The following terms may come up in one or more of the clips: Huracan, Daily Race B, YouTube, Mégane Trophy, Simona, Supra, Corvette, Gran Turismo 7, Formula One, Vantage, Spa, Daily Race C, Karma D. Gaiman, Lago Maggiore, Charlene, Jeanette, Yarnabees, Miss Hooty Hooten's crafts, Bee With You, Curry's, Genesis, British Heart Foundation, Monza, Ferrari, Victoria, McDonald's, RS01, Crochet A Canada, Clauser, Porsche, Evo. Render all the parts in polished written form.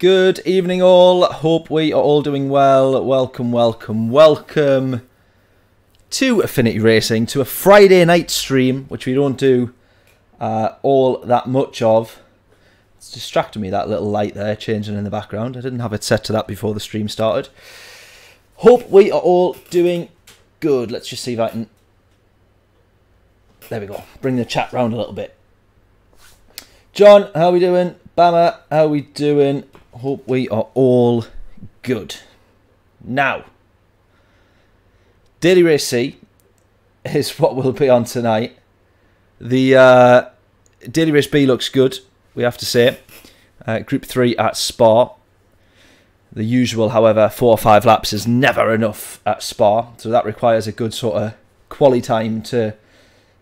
Good evening all, hope we are all doing well. Welcome, welcome, welcome to Affinity Racing, to a Friday night stream, which we don't do all that much of. It's distracting me, that little light there changing in the background. I didn't have it set to that before the stream started. Hope we are all doing good. Let's just see if I can... There we go, bring the chat round a little bit. John, how are we doing? Bama, how are we doing? Hope we are all good. Now, Daily Race C is what we'll be on tonight. The Daily Race B looks good, we have to say. Group 3 at Spa. The usual, however, 4 or 5 laps is never enough at Spa, so that requires a good sort of quality time to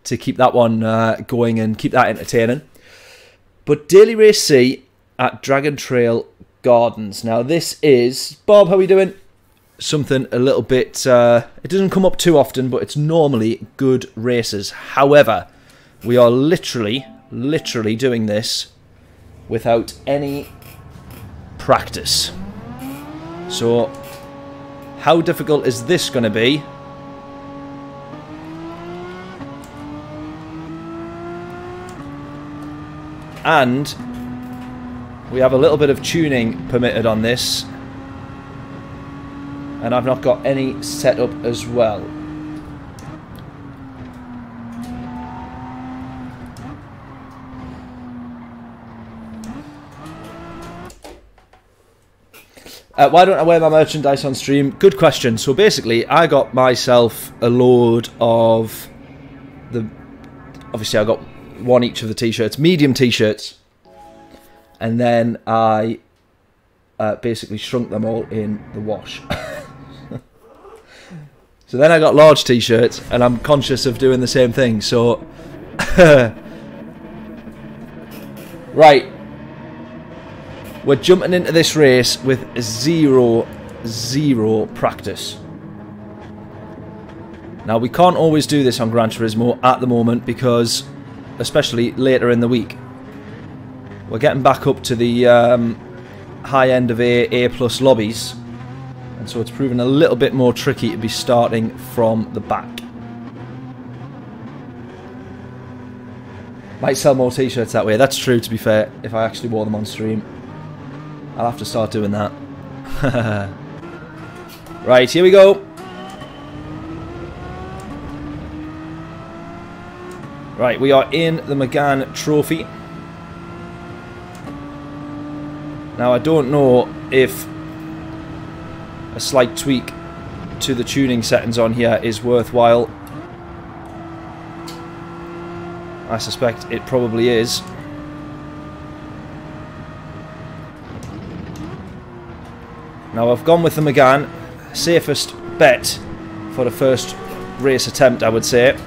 keep that one going and keep that entertaining. But Daily Race C at Dragon Trail Gardens. Now this is, Bob, how are we doing? Something a little bit, it doesn't come up too often, but it's normally good races. However, we are literally doing this without any practice. So how difficult is this going to be? And we have a little bit of tuning permitted on this, and I've not got any set up as well. Why don't I wear my merchandise on stream? Good question. So basically I got myself a load of the, obviously I got one each of the t-shirts, medium t-shirts, and then I basically shrunk them all in the wash. So then I got large t-shirts, and I'm conscious of doing the same thing, so right, we're jumping into this race with zero practice. Now we can't always do this on Gran Turismo at the moment, because especially later in the week, we're getting back up to the high end of A+ lobbies, and so it's proven a little bit more tricky to be starting from the back. Might sell more t-shirts that way, that's true to be fair, if I actually wore them on stream. I'll have to start doing that. Right, here we go. Right, we are in the Mégane Trophy. Now, I don't know if a slight tweak to the tuning settings on here is worthwhile. I suspect it probably is. Now, I've gone with the Mégane. Safest bet for the first race attempt, I would say.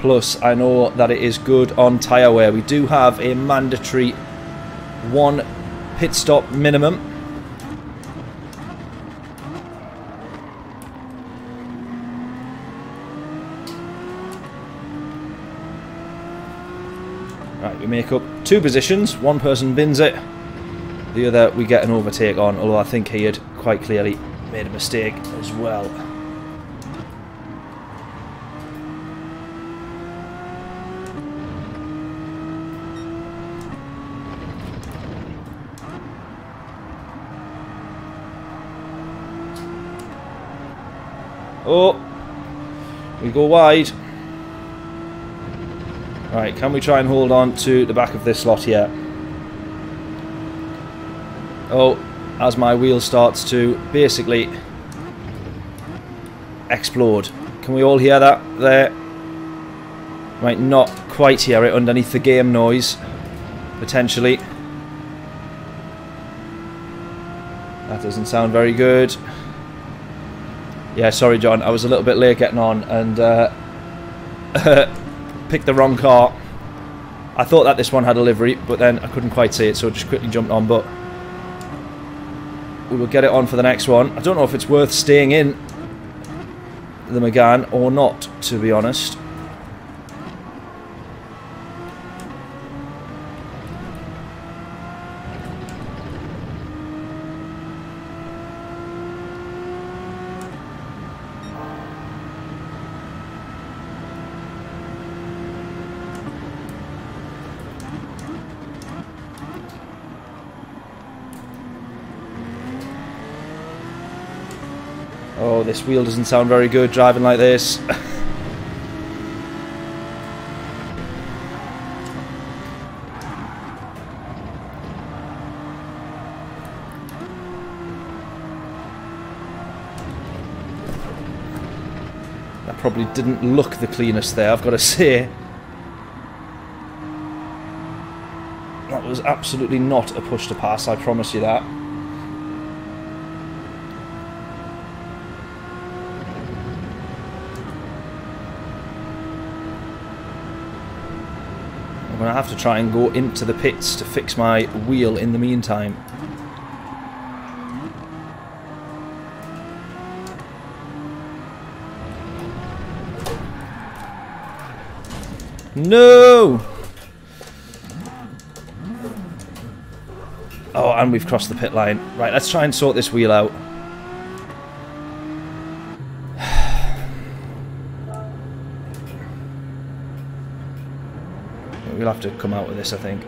Plus, I know that it is good on tyre wear. We do have a mandatory 1 pit stop minimum. Right, we make up 2 positions. One person bins it. The other, we get an overtake on, although I think he had quite clearly made a mistake as well. Oh, we go wide. Right, can we try and hold on to the back of this slot here? Oh, as my wheel starts to basically explode. Can we all hear that there? Might not quite hear it underneath the game noise, potentially. That doesn't sound very good. Yeah, sorry John, I was a little bit late getting on and picked the wrong car. I thought that this one had a livery, but then I couldn't quite see it, so I just quickly jumped on, but we will get it on for the next one. I don't know if it's worth staying in the Mégane or not, to be honest. Oh, this wheel doesn't sound very good driving like this. That probably didn't look the cleanest there, I've got to say. That was absolutely not a push to pass, I promise you that. I'm going to have to try and go into the pits to fix my wheel in the meantime. No! Oh, and we've crossed the pit line. Right, let's try and sort this wheel out. We'll have to come out with this, I think.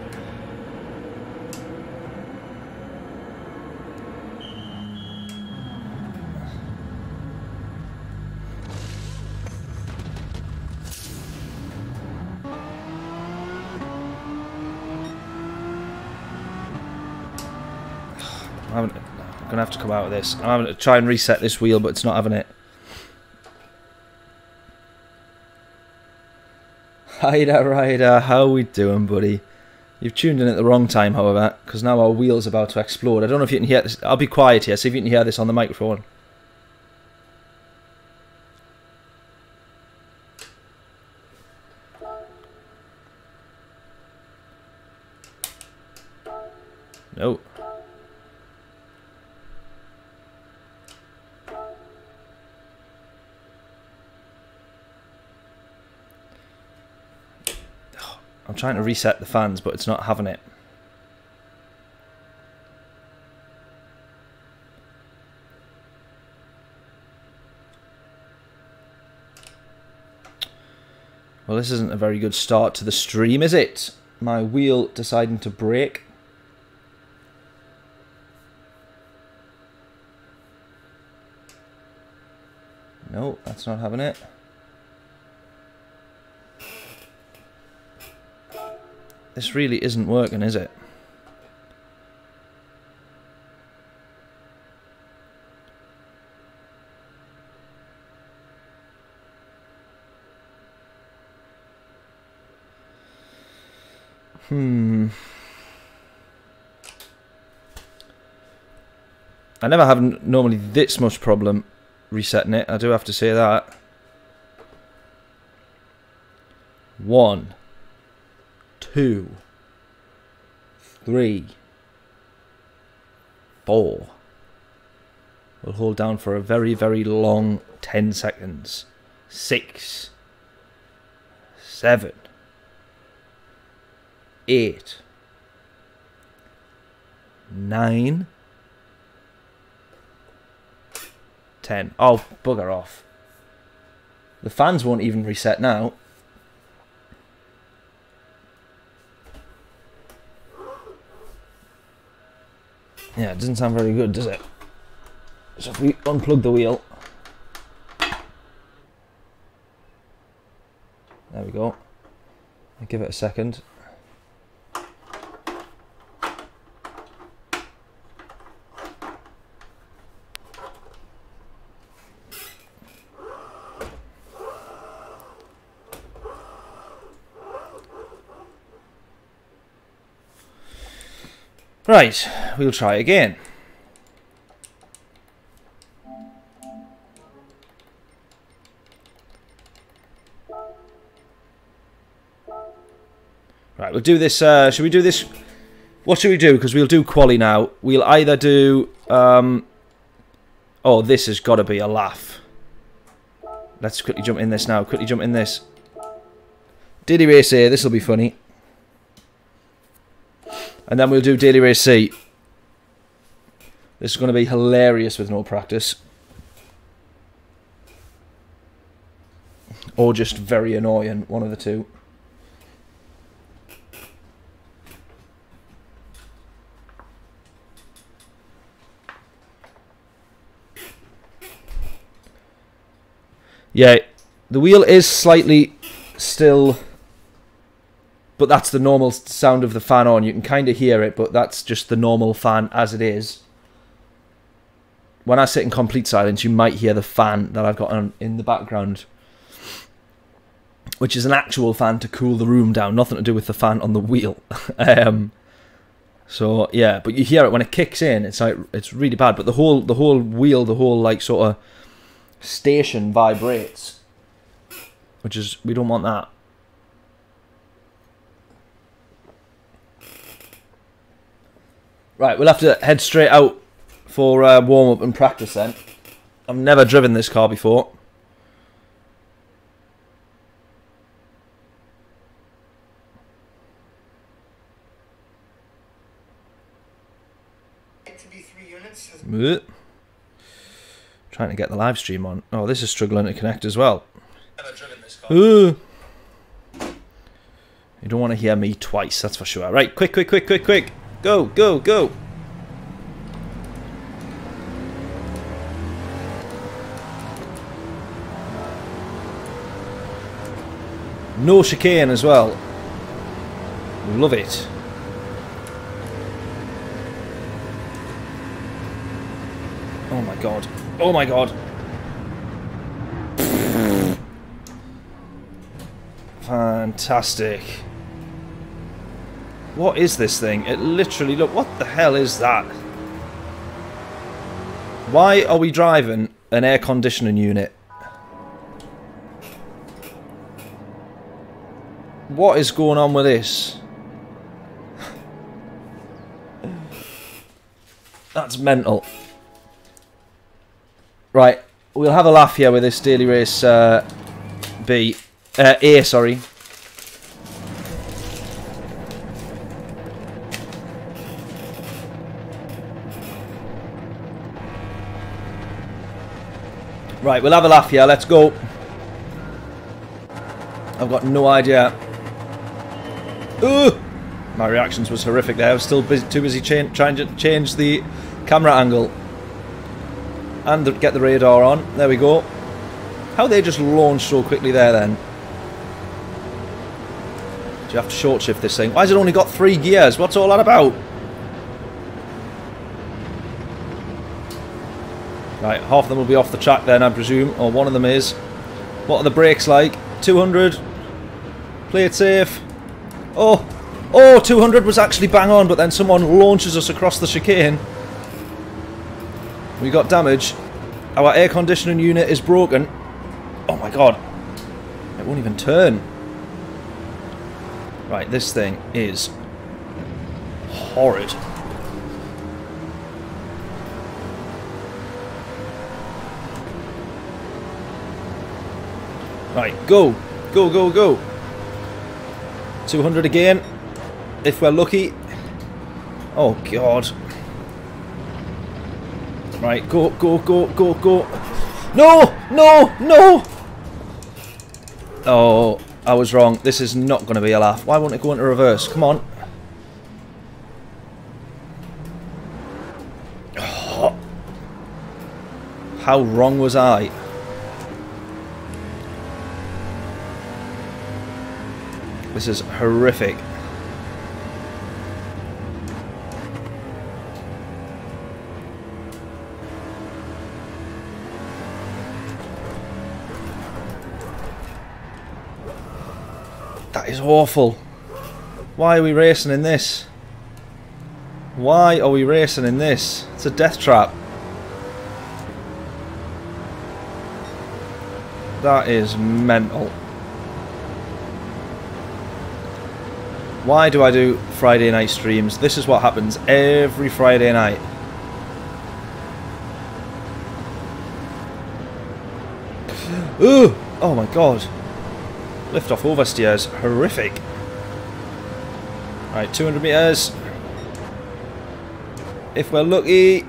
I'm gonna have to come out with this. I'm having to try and reset this wheel, but it's not having it. Hiya Ryder, how we doing, buddy? You've tuned in at the wrong time, however, because now our wheel's about to explode. I don't know if you can hear this. I'll be quiet here, see if you can hear this on the microphone. No. I'm trying to reset the fans, but it's not having it. Well, this isn't a very good start to the stream, is it? My wheel deciding to break. No, that's not having it. This really isn't working, is it? I never have normally this much problem resetting it, I do have to say that. One. 2, 3, 4. We'll hold down for a very, very long 10 seconds. 6, 7, 8, 9, 10. Oh, bugger off. The fans won't even reset now. Yeah, it doesn't sound very good, does it? So if we unplug the wheel. There we go. I'll give it a second. Right, we'll try again. Right, we'll do this, should we do this? What should we do? Because we'll do quali now. We'll either do, oh, this has got to be a laugh. Let's quickly jump in this now, quickly jump in this. Daily Race A, this will be funny. And then we'll do Daily Race C. This is going to be hilarious with no practice. Or just very annoying, one of the two. The wheel is slightly still, but that's the normal sound of the fan on. You can kind of hear it, but that's just the normal fan as it is. When I sit in complete silence, you might hear the fan that I've got on in the background, which is an actual fan to cool the room down. Nothing to do with the fan on the wheel. So yeah, but you hear it when it kicks in. It's like, it's really bad. But the whole wheel, the whole like sort of station vibrates, which is, we don't want that. Right, we'll have to head straight out for warm-up and practice then. I've never driven this car before. Get to be 3 units. Trying to get the live stream on. Oh, this is struggling to connect as well. Never driven this car. You don't want to hear me twice, that's for sure. Right, quick. Go. No chicane as well. Love it. Oh my god. Fantastic. What is this thing? It literally, look, what the hell is that? Why are we driving an air conditioning unit? What is going on with this? That's mental. Right, we'll have a laugh here with this Daily Race A, sorry. Right, we'll have a laugh here, let's go. I've got no idea. Ooh! My reactions was horrific there, I was still too busy trying to change the camera angle. And get the radar on, there we go. How they just launched so quickly there then. Do you have to short shift this thing? Why has it only got 3 gears? What's all that about? Right, half of them will be off the track then, I presume, or one of them is. What are the brakes like? 200. Play it safe. Oh, 200 was actually bang on, but then someone launches us across the chicane. We got damage. Our air conditioning unit is broken. Oh my god. It won't even turn. Right, this thing is horrid. Right, go. 200 again, if we're lucky. Oh, God. Right, go. No! Oh, I was wrong. This is not going to be a laugh. Why won't it go into reverse? Come on. Oh. How wrong was I? This is horrific. That is awful. Why are we racing in this? Why are we racing in this? It's a death trap. That is mental. Why do I do Friday night streams? This is what happens every Friday night. Ooh! Oh my god. Lift off oversteers. Horrific. Right, 200 metres. If we're lucky.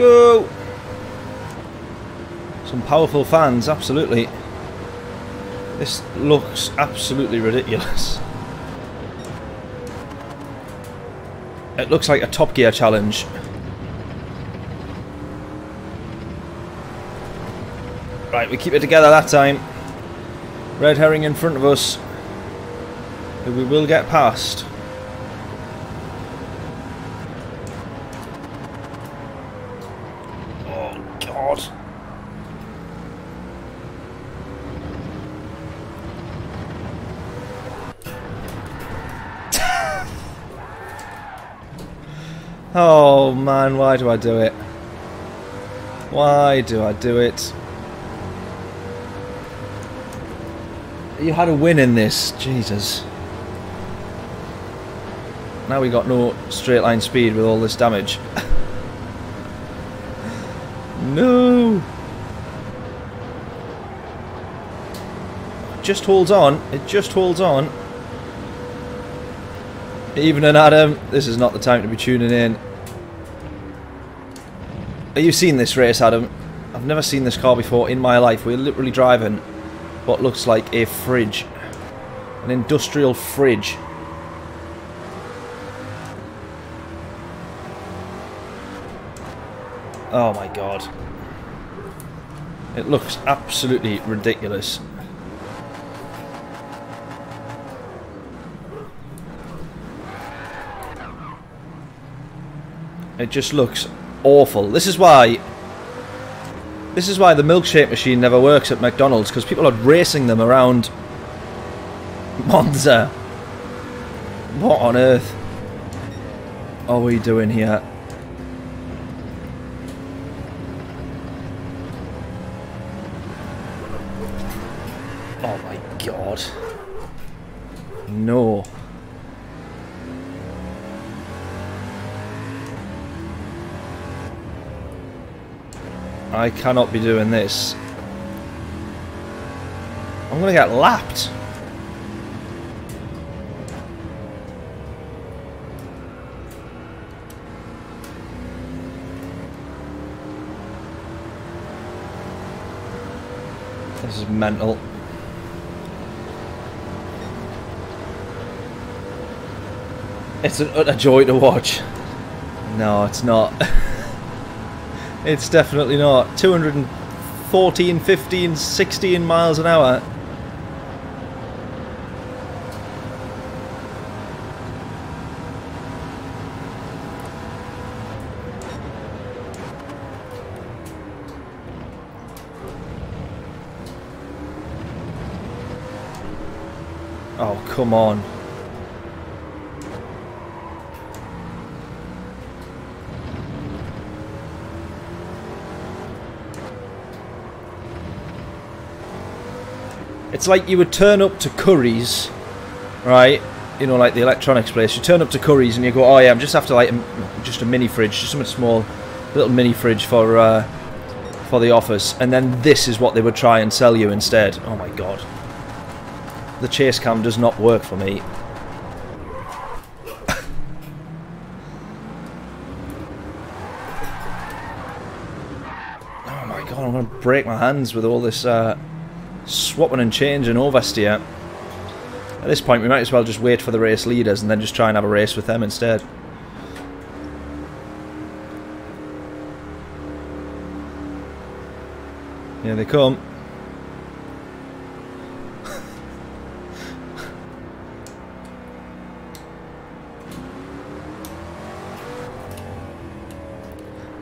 go! Some powerful fans, absolutely. This looks absolutely ridiculous. It looks like a Top Gear challenge. Right, we keep it together that time. Red herring in front of us, who we will get past. Oh God! Oh man, why do I do it? Why do I do it? You had a win in this, Jesus. Now we got no straight line speed with all this damage. No! It just holds on, it just holds on. Even an Adam, this is not the time to be tuning in. You've seen this race, Adam. I've never seen this car before in my life. We're literally driving what looks like a fridge, an industrial fridge. Oh my God, it looks absolutely ridiculous. It just looks awful. This is why the milkshake machine never works at McDonald's, because people are racing them around Monza. What on earth are we doing here? Oh my God. No. I cannot be doing this. I'm going to get lapped. This is mental. It's an utter joy to watch. No, it's not. It's definitely not. 214, 15, 16 miles an hour. Oh, come on. It's like you would turn up to Curry's, right? You know, like the electronics place. You turn up to Curry's and you go, oh yeah, I'm just after like just a mini fridge, just something small, little mini fridge for the office. And then this is what they would try and sell you instead. Oh my God. The chase cam does not work for me. Oh my God, I'm going to break my hands with all this... swapping and changing oversteer. At this point we might as well just wait for the race leaders and then just try and have a race with them instead. Here they come.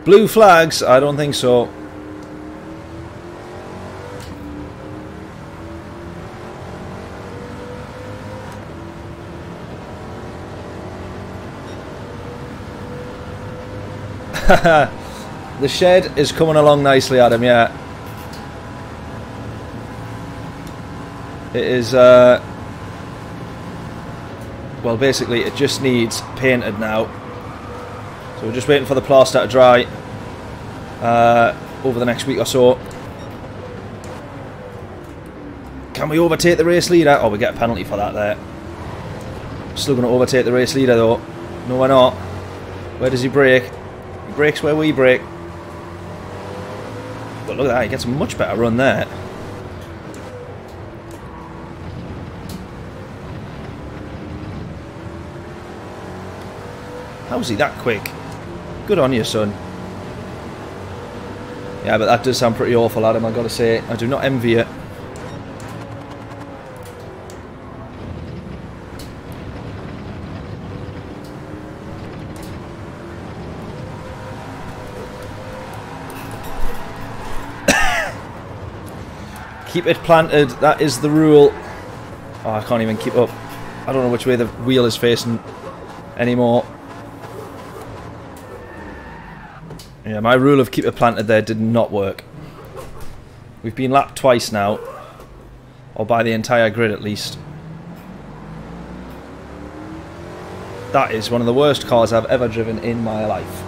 Blue flags? I don't think so. The shed is coming along nicely, Adam, yeah. It is, well, basically, it just needs painted now. So we're just waiting for the plaster to dry over the next week or so. Can we overtake the race leader? Oh, we get a penalty for that there. Still going to overtake the race leader, though. No, we're not. Where does he brake? Brakes where we brake. But look at that, he gets a much better run there. How's he that quick? Good on you, son. Yeah, but that does sound pretty awful, Adam, I've got to say. I do not envy it. Keep it planted, that is the rule. Oh, I can't even keep up. I don't know which way the wheel is facing anymore. Yeah, my rule of keep it planted there did not work. We've been lapped twice now. Or by the entire grid at least. That is one of the worst cars I've ever driven in my life.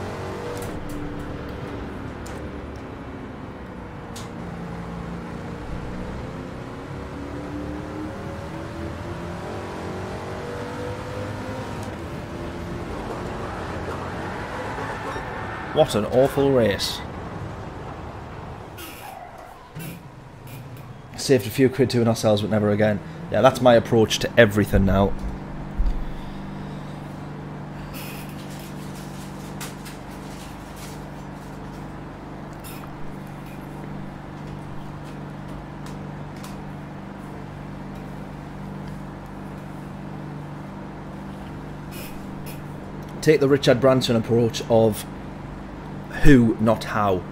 What an awful race. Saved a few quid to ourselves, but never again. Yeah, that's my approach to everything now. Take the Richard Branson approach of who, not how.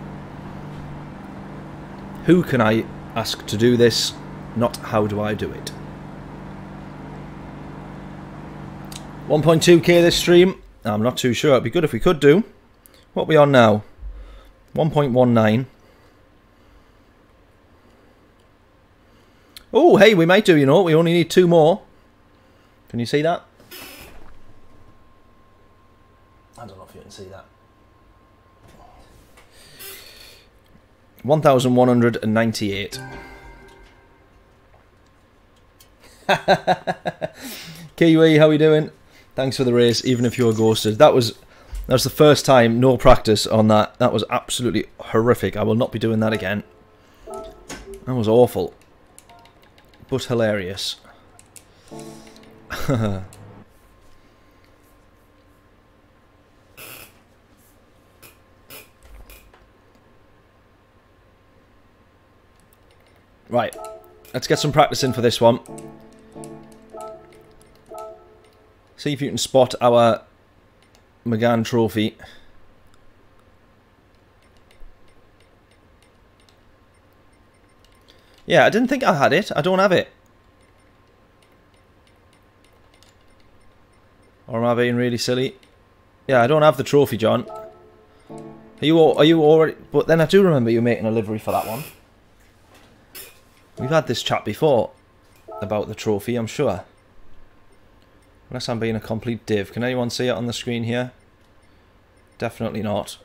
Who can I ask to do this, not how do I do it. 1.2k this stream. I'm not too sure. It'd be good if we could do. What are we on now? 1.19. Oh, hey, we might do, you know. We only need two more. Can you see that? I don't know if you can see that. 1,198. Kiwi, how we doing? Thanks for the race, even if you're ghosted. That was the first time, no practice on that. That was absolutely horrific. I will not be doing that again. That was awful. But hilarious. Right, let's get some practice in for this one. See if you can spot our Mégane Trophy. Yeah, I didn't think I had it. I don't have it. Or am I being really silly? Yeah, I don't have the trophy, John. Are you already... But then I do remember you making a livery for that one. We've had this chat before about the trophy, I'm sure. Unless I'm being a complete div. Can anyone see it on the screen here? Definitely not.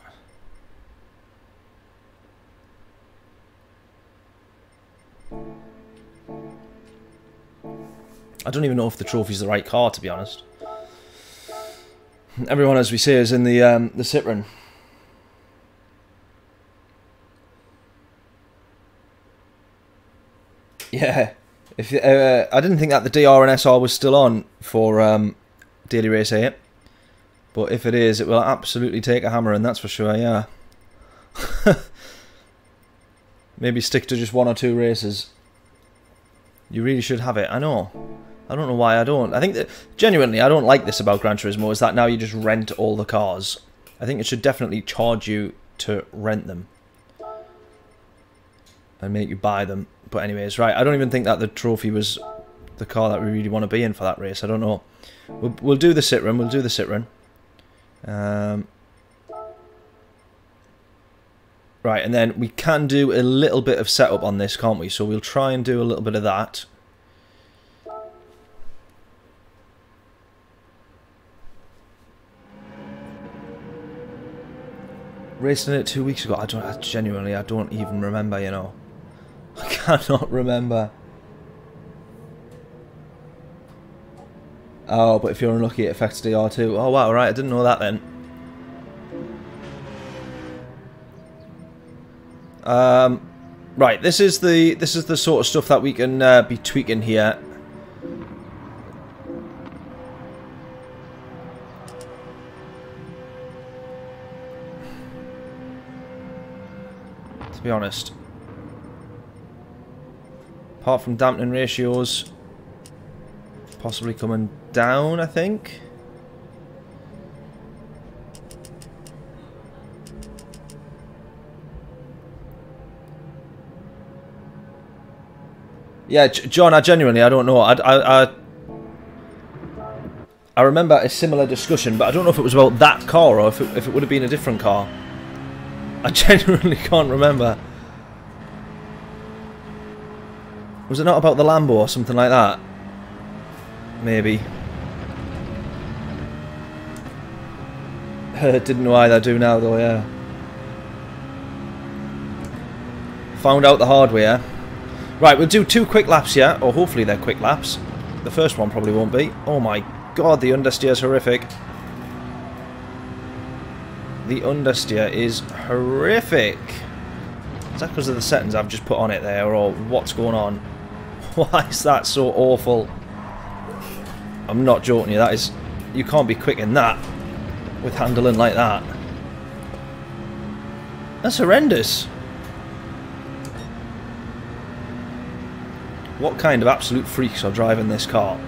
I don't even know if the trophy's the right car, to be honest. Everyone, as we say, is in the Citroën. Yeah, if I didn't think that the DRNSR was still on for Daily Race 8, but if it is, it will absolutely take a hammer, and that's for sure, yeah. Maybe stick to just one or two races. You really should have it, I know. I don't know why I don't. I think that, genuinely, I don't like this about Gran Turismo, is that now you just rent all the cars. I think it should definitely charge you to rent them. And make you buy them. But anyways, right, I don't even think that the trophy was the car that we really want to be in for that race. I don't know. We'll do the Citroën. We'll do the Citroën. Right, and then we can do a little bit of setup on this, can't we? So we'll try and do a little bit of that. Racing it 2 weeks ago. I genuinely don't even remember, you know. I cannot remember. Oh, but if you're unlucky, it affects DR too. Oh, wow, right, I didn't know that then. Right, this is the sort of stuff that we can be tweaking here. To be honest, apart from dampening ratios, possibly coming down, I think. Yeah, John, I genuinely don't know. I remember a similar discussion, but I don't know if it was about that car or if it would have been a different car. I genuinely can't remember. Was it not about the Lambo or something like that? Maybe. Didn't know either, I do now though, yeah. Found out the hard way, yeah. Right, we'll do two quick laps here, or hopefully they're quick laps. The first one probably won't be. Oh my god, the understeer's horrific. The understeer is horrific. Is that because of the settings I've just put on it there, or what's going on? Why is that so awful? I'm not joking you, that is... You can't be quick in that, with handling like that. That's horrendous. What kind of absolute freaks are driving this car?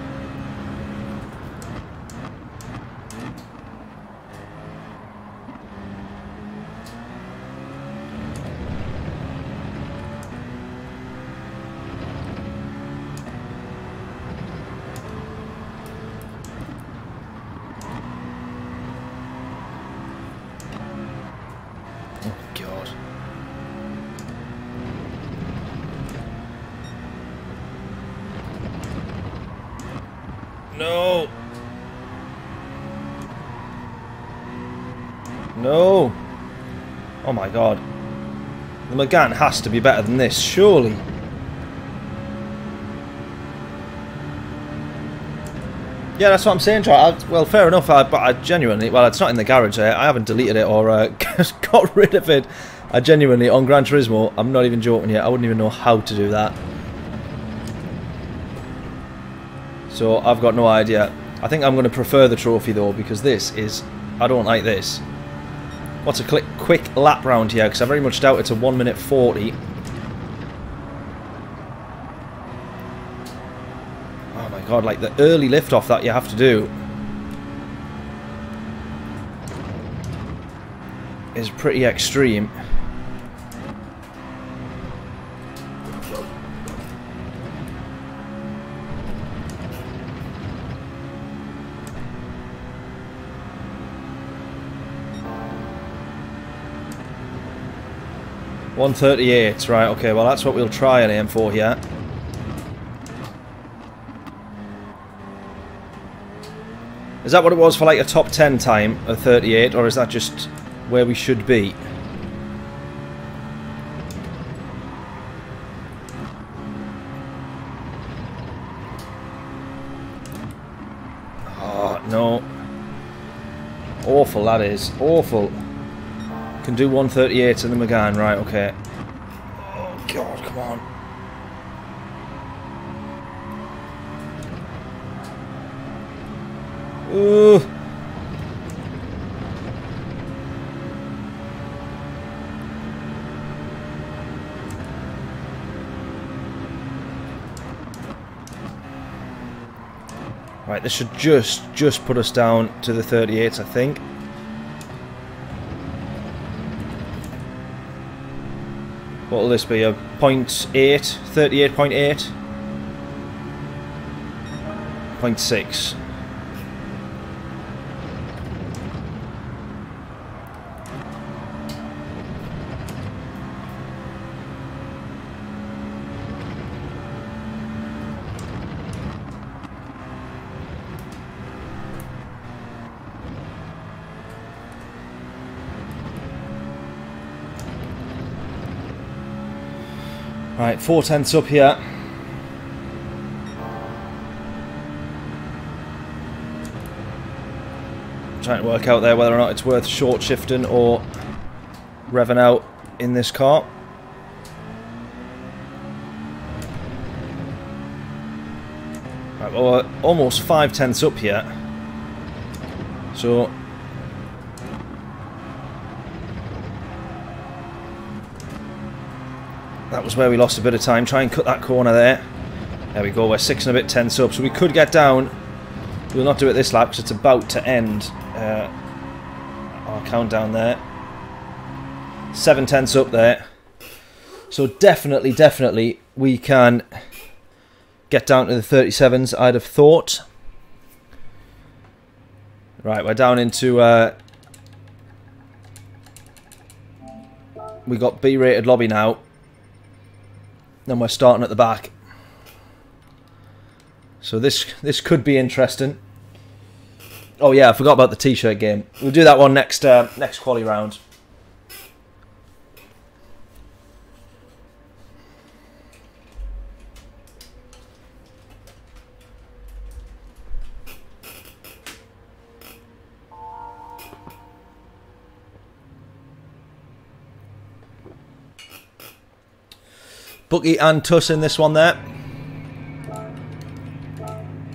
God, the Mégane has to be better than this, surely. Yeah, that's what I'm saying, John. Well, fair enough, but I genuinely, well, it's not in the garage there. I haven't deleted it or got rid of it. I genuinely, on Gran Turismo, I'm not even joking yet, I wouldn't even know how to do that. So I've got no idea. I think I'm going to prefer the trophy though, because this is, I don't like this. What's a quick lap round here? Because I very much doubt it's a 1:40. Oh my god, like the early lift-off that you have to do is pretty extreme. .138, right, okay, well that's what we'll try and aim for here. Is that what it was for like a top 10 time, a 38, or is that just where we should be? Oh, no. Awful, that is. Awful. Can do 138 in the Mégane, right, okay. Oh god, come on. Ooh. Right, this should just put us down to the 38s, I think. What will this be, a 0.8, 38.8, 0.6. Right, 4/10 up here. I'm trying to work out there whether or not it's worth short shifting or revving out in this car. or almost 5/10 up yet. So that was where we lost a bit of time. Try and cut that corner there. There we go, we're 6 and a bit tenths up, so we could get down. We'll not do it this lap because it's about to end our countdown there. 7/10 up there. So definitely, definitely we can get down to the 37s, I'd have thought. Right, we're down into... we got B-rated lobby now. Then we're starting at the back. So this could be interesting. Oh yeah, I forgot about the t-shirt game. We'll do that one next quali round. Bucky and Tuss in this one there.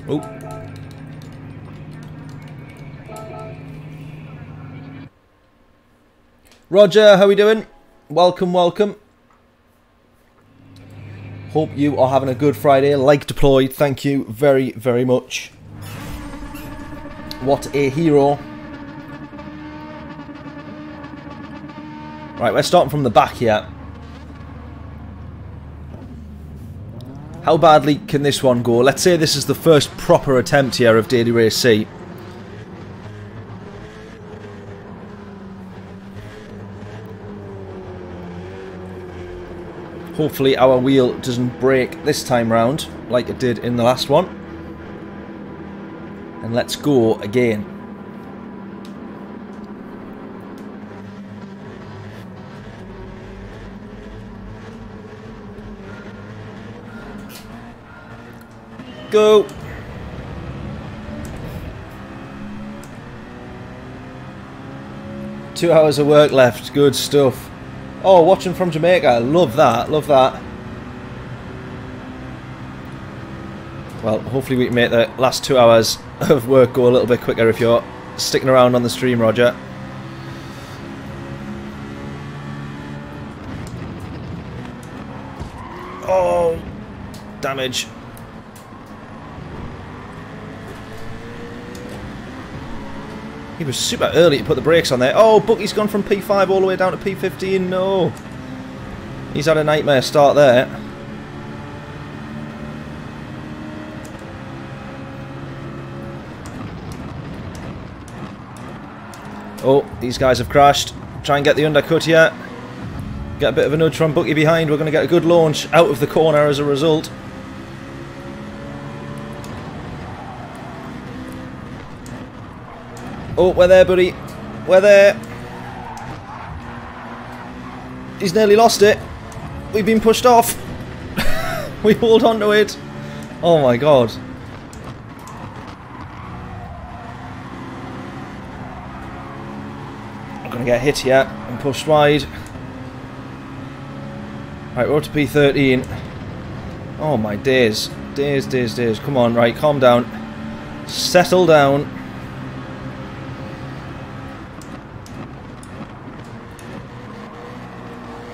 Oh. Roger, how we doing? Welcome, welcome. Hope you are having a good Friday. Like deployed, thank you very, very much. What a hero. Right, we're starting from the back here. How badly can this one go? Let's say this is the first proper attempt here of Daily Race C. Hopefully our wheel doesn't break this time round like it did in the last one. And let's go again. Go. Two hours of work left. Good stuff. Oh, watching from Jamaica. Love that. Love that. Well, hopefully we can make the last 2 hours of work go a little bit quicker if you're sticking around on the stream, Roger. Oh, damage. He was super early to put the brakes on there. Oh, Bucky's gone from P5 all the way down to P15. No. He's had a nightmare start there. Oh, these guys have crashed. Try and get the undercut here. Get a bit of a nudge from Bucky behind. We're going to get a good launch out of the corner as a result. Oh, we're there, buddy. We're there. He's nearly lost it. We've been pushed off. We hold on to it. Oh, my God. I'm going to get hit here and pushed wide. Right, we're up to P13. Oh, my days. Days, days, days. Come on, right, calm down. Settle down.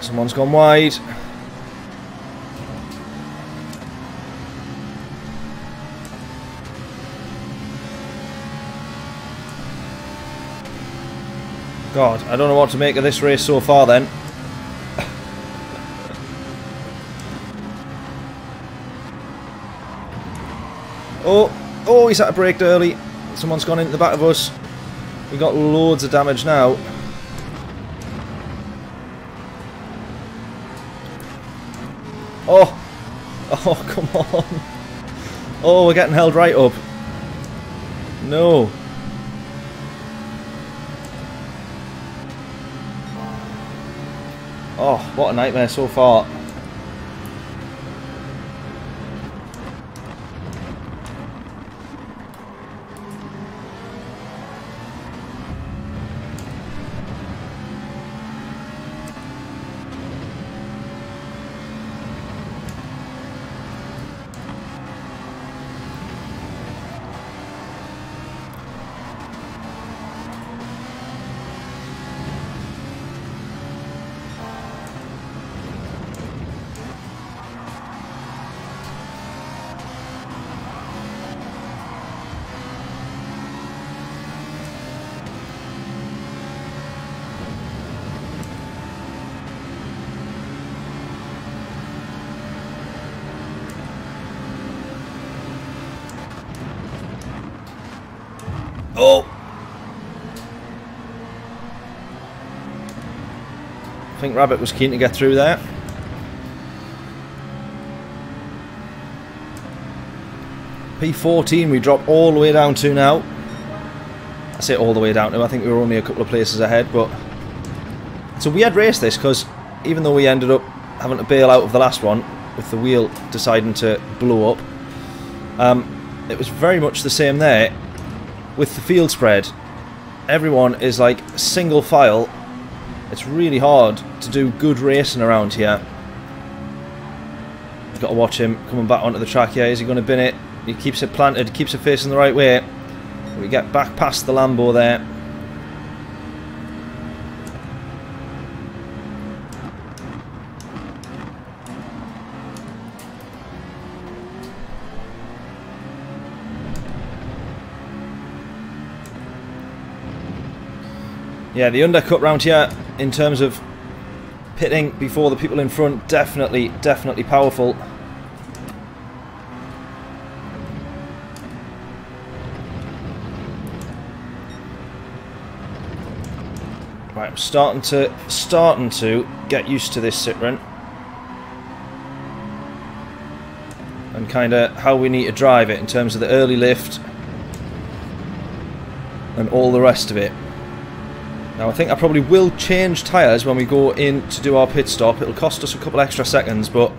Someone's gone wide. God, I don't know what to make of this race so far then. Oh, he's had a break early. Someone's gone into the back of us. We got loads of damage now. Oh, come on. Oh, we're getting held right up. No. Oh, what a nightmare so far. Oh! I think Rabbit was keen to get through there. P14 we drop all the way down to now. I say all the way down to, I think we were only a couple of places ahead, but it's a weird race this, because even though we ended up having to bail out of the last one, with the wheel deciding to blow up, it was very much the same there with the field spread. Everyone is like single file. It's really hard to do good racing around here. You've got to watch him coming back onto the track here. Is he going to bin it? He keeps it planted, keeps it facing the right way. We get back past the Lambo there. Yeah, the undercut round here in terms of pitting before the people in front, definitely powerful. Right, I'm starting to get used to this Citroën and kind of how we need to drive it in terms of the early lift and all the rest of it. Now I think I probably will change tyres when we go in to do our pit stop. It'll cost us a couple extra seconds, but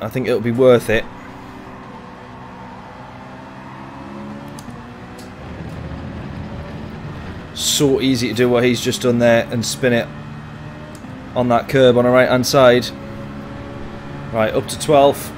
I think it'll be worth it. So easy to do what he's just done there and spin it on that curb on the right hand side. Right, up to 12th.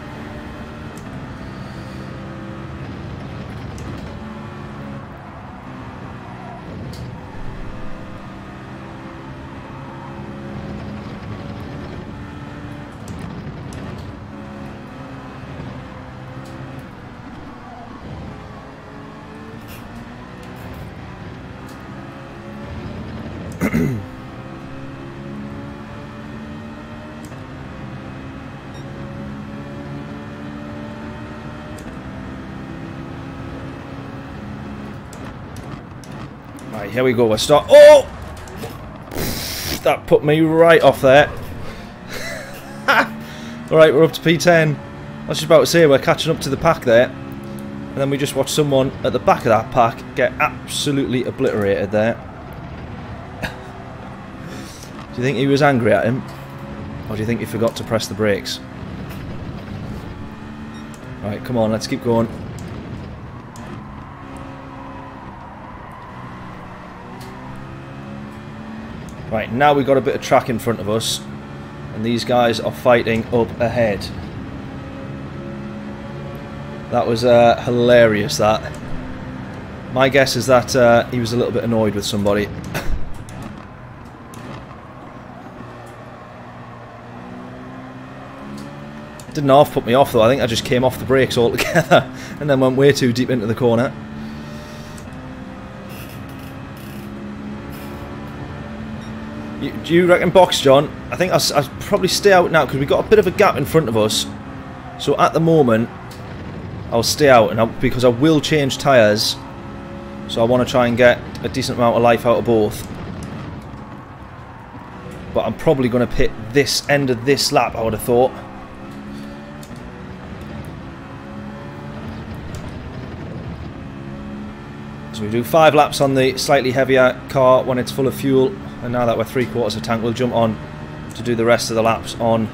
Right, here we go, we'll start. Oh! That put me right off there. Alright, we're up to P10. I was just about to say, we're catching up to the pack there. And then we just watched someone at the back of that pack get absolutely obliterated there. Do you think he was angry at him? Or do you think he forgot to press the brakes? Right, come on, let's keep going. Right, now we've got a bit of track in front of us, and these guys are fighting up ahead. That was hilarious, that. My guess is that he was a little bit annoyed with somebody. Didn't half put me off though, I think I just came off the brakes altogether, and then went way too deep into the corner. Do you reckon box, John? I think I'll probably stay out now because we've got a bit of a gap in front of us. So at the moment, I'll stay out and because I will change tyres. So I want to try and get a decent amount of life out of both. But I'm probably going to pit this end of this lap, I would have thought. So we do 5 laps on the slightly heavier car when it's full of fuel. And now that we're 3/4 of tank, we'll jump on to do the rest of the laps on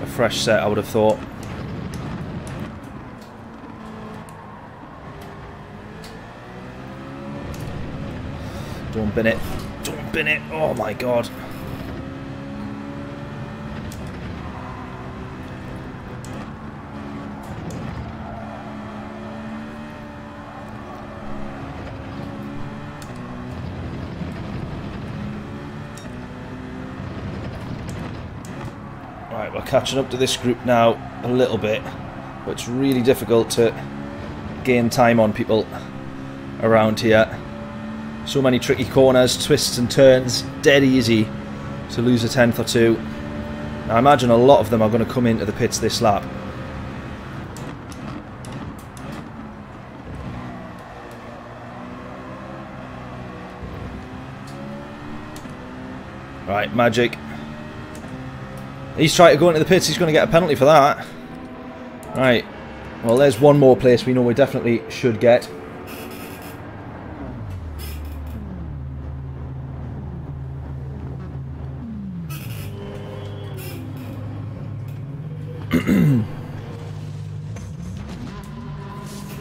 a fresh set, I would have thought. Don't bin it. Don't bin it. Oh my god. Catching up to this group now a little bit, but it's really difficult to gain time on people around here. So many tricky corners, twists and turns, dead easy to lose a 10th or two. Now I imagine a lot of them are going to come into the pits this lap. Right, Magic. He's trying to go into the pits. He's going to get a penalty for that. Right. Well, there's one more place we know we definitely should get.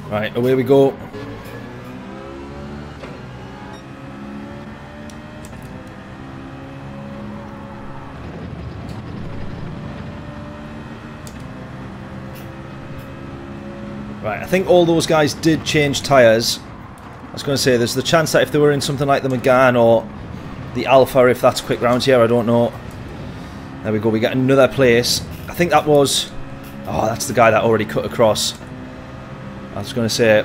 Right, away we go. Right, I think all those guys did change tyres. I was going to say, there's the chance that if they were in something like the Mégane or the Alpha, if that's quick rounds here, I don't know. There we go, we get another place. I think that was... Oh, that's the guy that already cut across. I was going to say,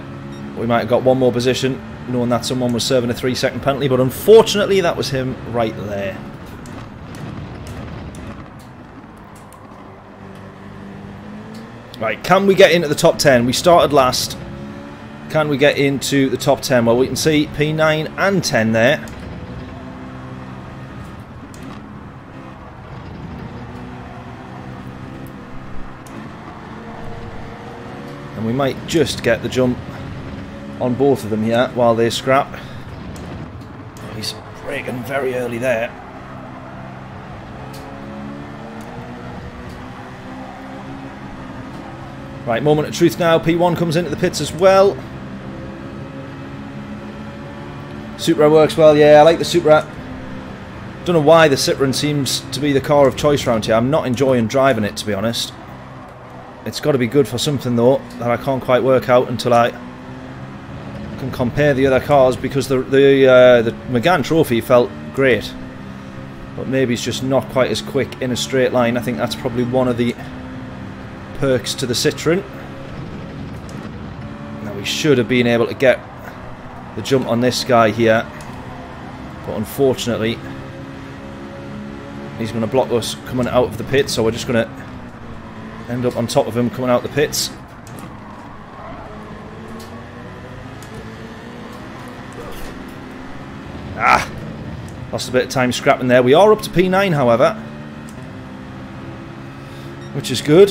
we might have got one more position, knowing that someone was serving a 3-second penalty, but unfortunately that was him right there. Right, can we get into the top 10? We started last. Can we get into the top 10? Well, we can see P9 and 10 there. We might just get the jump on both of them here while they scrap. He's breaking very early there. Right, moment of truth now. P1 comes into the pits as well. Supra works well. Yeah, I like the Supra. Don't know why the Citroën seems to be the car of choice round here. I'm not enjoying driving it, to be honest. It's got to be good for something, though, that I can't quite work out until I can compare the other cars, because the Mégane Trophy felt great. But maybe it's just not quite as quick in a straight line. I think that's probably one of the perks to the Citroën. Now, we should have been able to get the jump on this guy here. But unfortunately, he's going to block us coming out of the pit, so we're just going to... end up on top of him coming out the pits. Ah! Lost a bit of time scrapping there. We are up to P9, however. Which is good.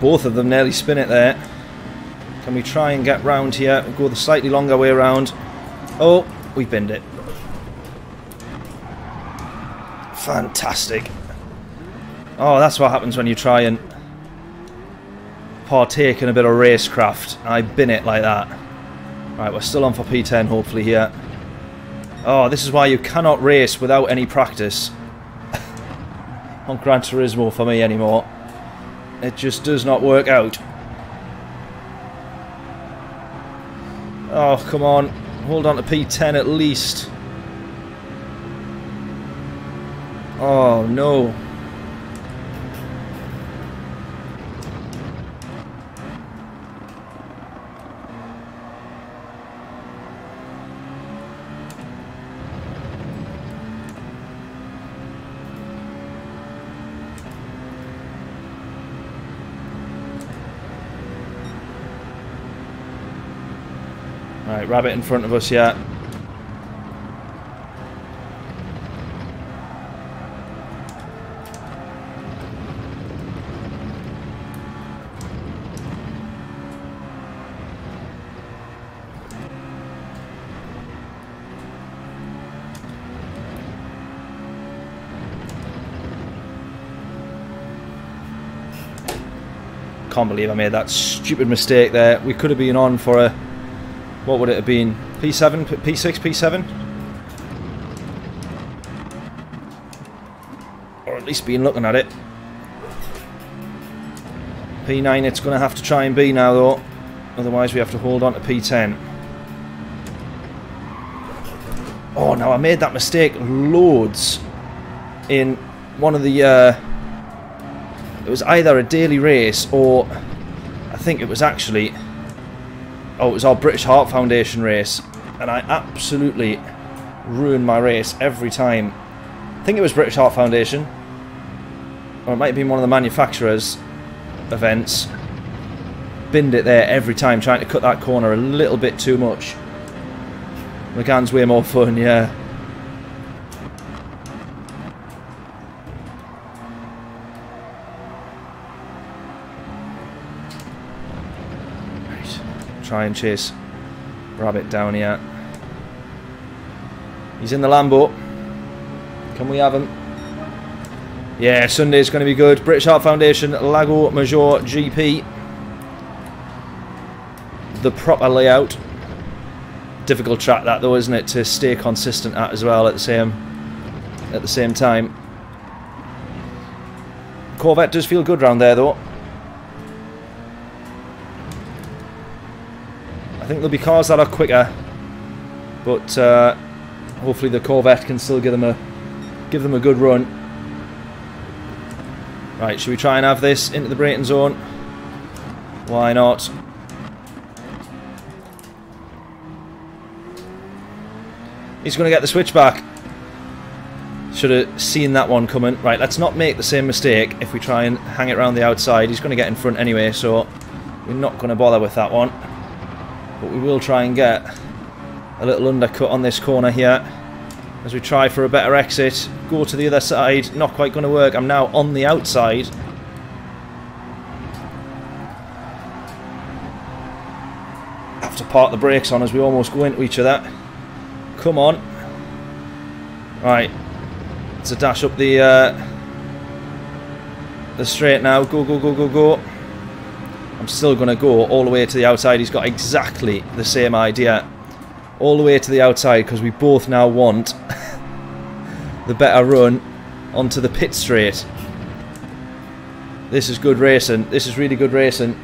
Both of them nearly spin it there. Can we try and get round here? We'll go the slightly longer way around. Oh, we binned it. Fantastic. Oh, that's what happens when you try and partake in a bit of racecraft. I bin it like that. Right, we're still on for P10, hopefully, here. Oh, this is why you cannot race without any practice. On Gran Turismo for me anymore. It just does not work out. Oh, come on. Hold on to P10 at least. Oh, no. Right, rabbit in front of us, yeah. Can't believe I made that stupid mistake there. We could have been on for a... What would it have been? P7? P6? P7? Or at least been looking at it. P9 it's going to have to try and be now, though. Otherwise we have to hold on to P10. Oh, now I made that mistake loads in one of the... it was either a daily race or... I think it was actually... Oh, it was our British Heart Foundation race, and I absolutely ruined my race every time. I think it was British Heart Foundation. or it might have been one of the manufacturers' events, binned it there every time, trying to cut that corner a little bit too much. Mégane's way more fun, yeah. Right, try and chase Rabbit down here. He's in the Lambo. Can we have him? Yeah, Sunday's going to be good. British Heart Foundation, Lago Maggiore GP. The proper layout. Difficult track that though, isn't it, to stay consistent at as well at the same time. Corvette does feel good round there though. I think there'll be cars that are quicker, but hopefully the Corvette can still give them a good run. Right, should we try and have this into the braking zone? Why not? He's going to get the switchback. Should have seen that one coming. Right, let's not make the same mistake if we try and hang it around the outside. He's going to get in front anyway, so we're not going to bother with that one. But we will try and get a little undercut on this corner here as we try for a better exit. Go to the other side. Not quite going to work. I'm now on the outside. Have to park the brakes on as we almost go into each other. Come on. Right. It's a dash up the straight now. Go, go, go, go, go. I'm still going to go all the way to the outside. He's got exactly the same idea. All the way to the outside, because we both now want the better run onto the pit straight. This is good racing. This is really good racing.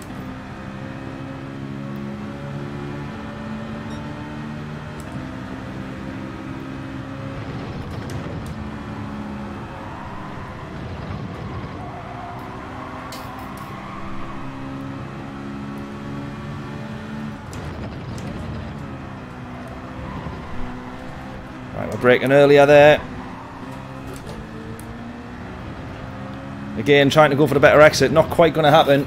Braking earlier there. Again, trying to go for the better exit. Not quite going to happen.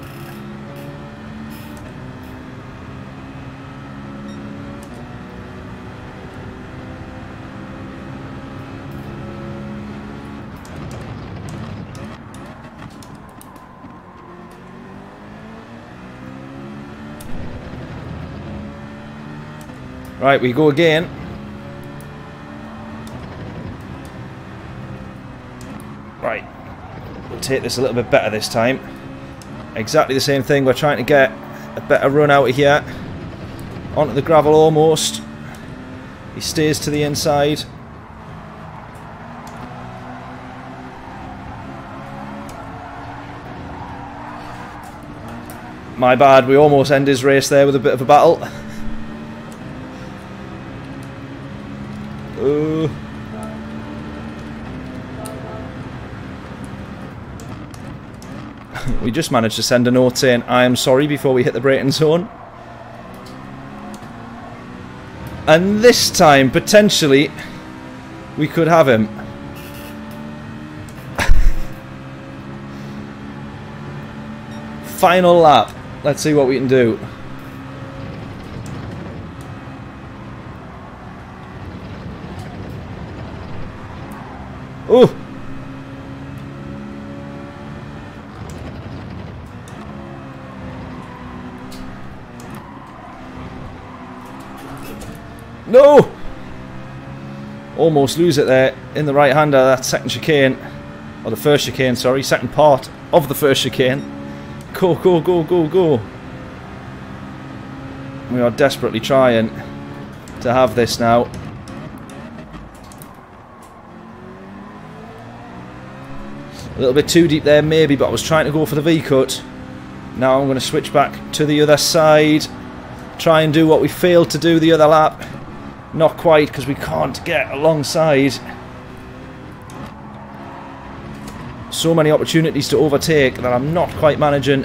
Right, we go again. Take this a little bit better this time. Exactly the same thing. We're trying to get a better run out of here. Onto the gravel almost. He stays to the inside. My bad, we almost end his race there with a bit of a battle. Ooh. We just managed to send a note saying, I am sorry, before we hit the braking zone. And this time, potentially, we could have him. Final lap. Let's see what we can do. Oh! No! Almost lose it there in the right-hander, that second chicane. Or the first chicane, sorry. Second part of the first chicane. Go, go, go, go, go. We are desperately trying to have this now. A little bit too deep there, maybe, but I was trying to go for the V-cut. Now I'm going to switch back to the other side. Try and do what we failed to do the other lap. Not quite, because we can't get alongside. So many opportunities to overtake that I'm not quite managing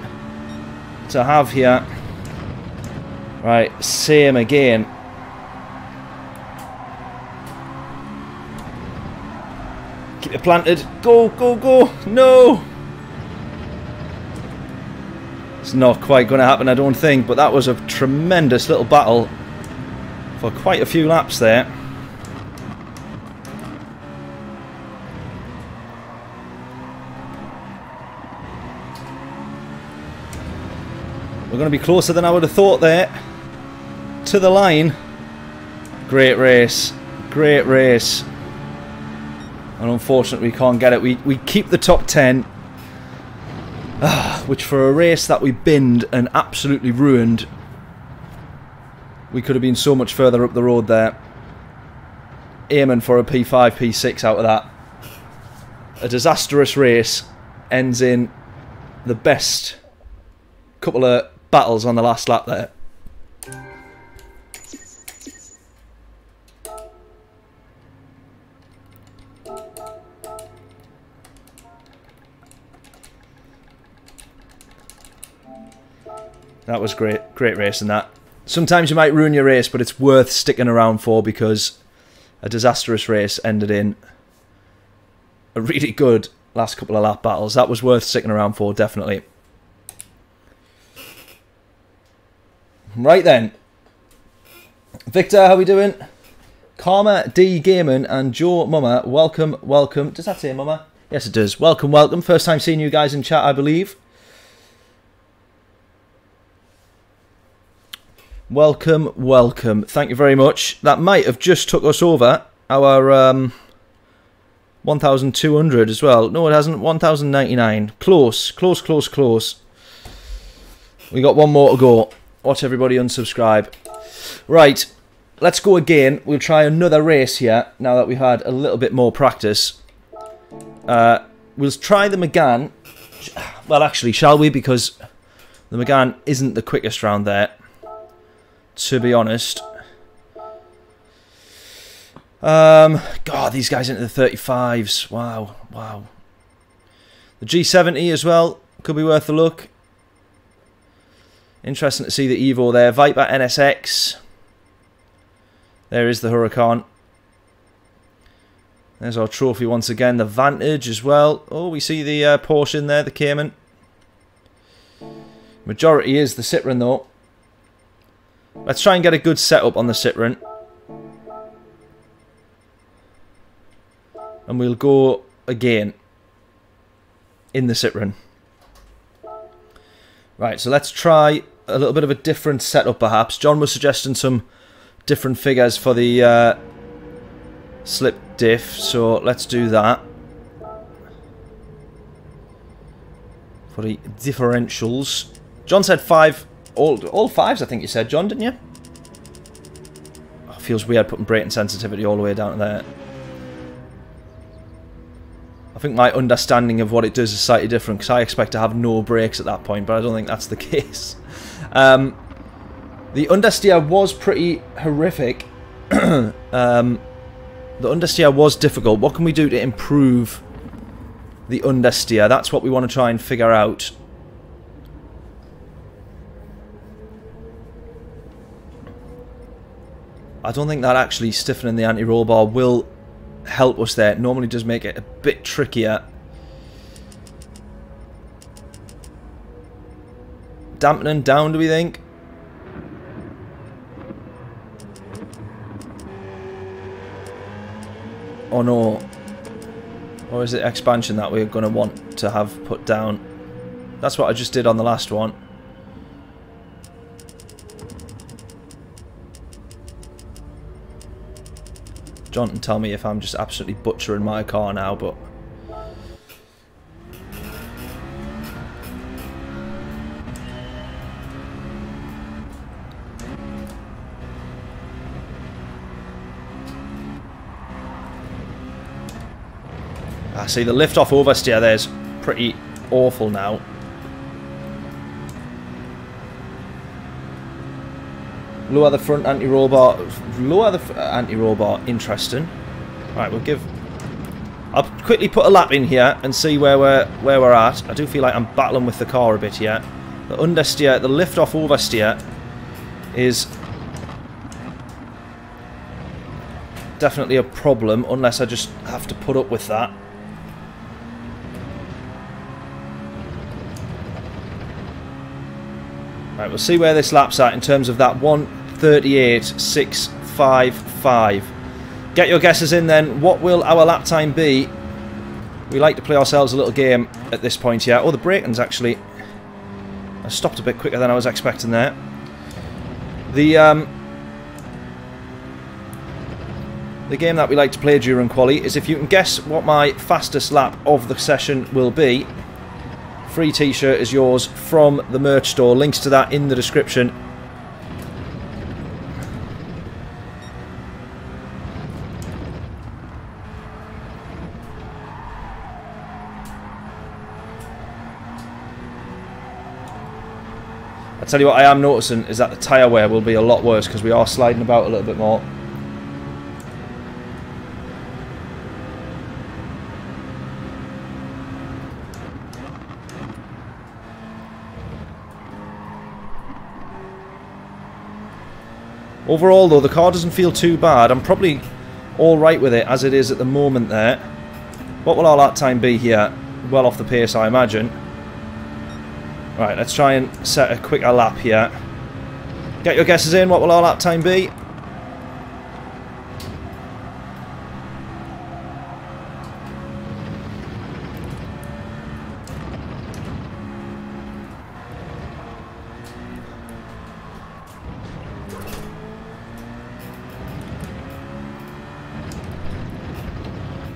to have here. Right, same again. Keep it planted. Go, go, go. No! It's not quite going to happen, I don't think, but that was a tremendous little battle for quite a few laps there. We're going to be closer than I would have thought there to the line. Great race, great race, and unfortunately we can't get it. We keep the top 10, which for a race that we binned and absolutely ruined, we could have been so much further up the road there, aiming for a P5, P6 out of that. A disastrous race ends in the best couple of battles on the last lap there. That was great, great race in that. Sometimes you might ruin your race, but it's worth sticking around for, because a disastrous race ended in a really good last couple of lap battles. That was worth sticking around for, definitely. Right then. Victor, how we doing? Karma D. Gaiman and Joe Mummer, welcome, welcome. Does that say Mummer? Yes, it does. Welcome, welcome. First time seeing you guys in chat, I believe. Welcome, welcome. Thank you very much. That might have just took us over our 1,200 as well. No, it hasn't. 1,099. Close, close, close, close. We got one more to go. Watch everybody unsubscribe. Right, let's go again. We'll try another race here now that we've had a little bit more practice. We'll try the Mégane. Well, actually, shall we? Because the Mégane isn't the quickest round there, to be honest. God, these guys into the 35s. Wow, wow. The G70 as well could be worth a look. Interesting to see the Evo there. Viper NSX. There is the Huracan. There's our trophy once again. The Vantage as well. Oh, we see the Porsche in there, the Cayman. Majority is the Citroën though. Let's try and get a good setup on the Citroën. And we'll go again in the Citroën. Right, so let's try a little bit of a different setup perhaps. John was suggesting some different figures for the slip diff, so let's do that. For the differentials. John said five. All fives, I think you said, John, didn't you? Oh, feels weird putting braking sensitivity all the way down to there. I think my understanding of what it does is slightly different, because I expect to have no brakes at that point, but I don't think that's the case. The understeer was pretty horrific. The understeer was difficult. What can we do to improve the understeer? That's what we want to try and figure out. I don't think that actually stiffening the anti-roll bar will help us there. It normally does make it a bit trickier. Dampening down, do we think? Or no? Or is it expansion that we're going to want to have put down? That's what I just did on the last one. John can tell me if I'm just absolutely butchering my car now, but I see the lift off oversteer there's pretty awful now. Lower the front anti-roll bar. Lower the anti-roll bar. Interesting. Right, we'll give. I'll quickly put a lap in here and see where we're at. I do feel like I'm battling with the car a bit here. The understeer, the lift-off oversteer, is definitely a problem unless I just have to put up with that. Right, we'll see where this lap's at in terms of that 1:38.655. Get your guesses in then. What will our lap time be? We like to play ourselves a little game at this point here. Oh, the break-in's actually... I stopped a bit quicker than I was expecting there. The game that we like to play during quali is if you can guess what my fastest lap of the session will be. Free t-shirt is yours from the merch store. Links to that in the description. I tell you what I am noticing is that the tyre wear will be a lot worse because we are sliding about a little bit more. Overall though, the car doesn't feel too bad. I'm probably alright with it as it is at the moment there. What will our lap time be here? Well off the pace, I imagine. Right, let's try and set a quicker lap here. Get your guesses in. What will our lap time be?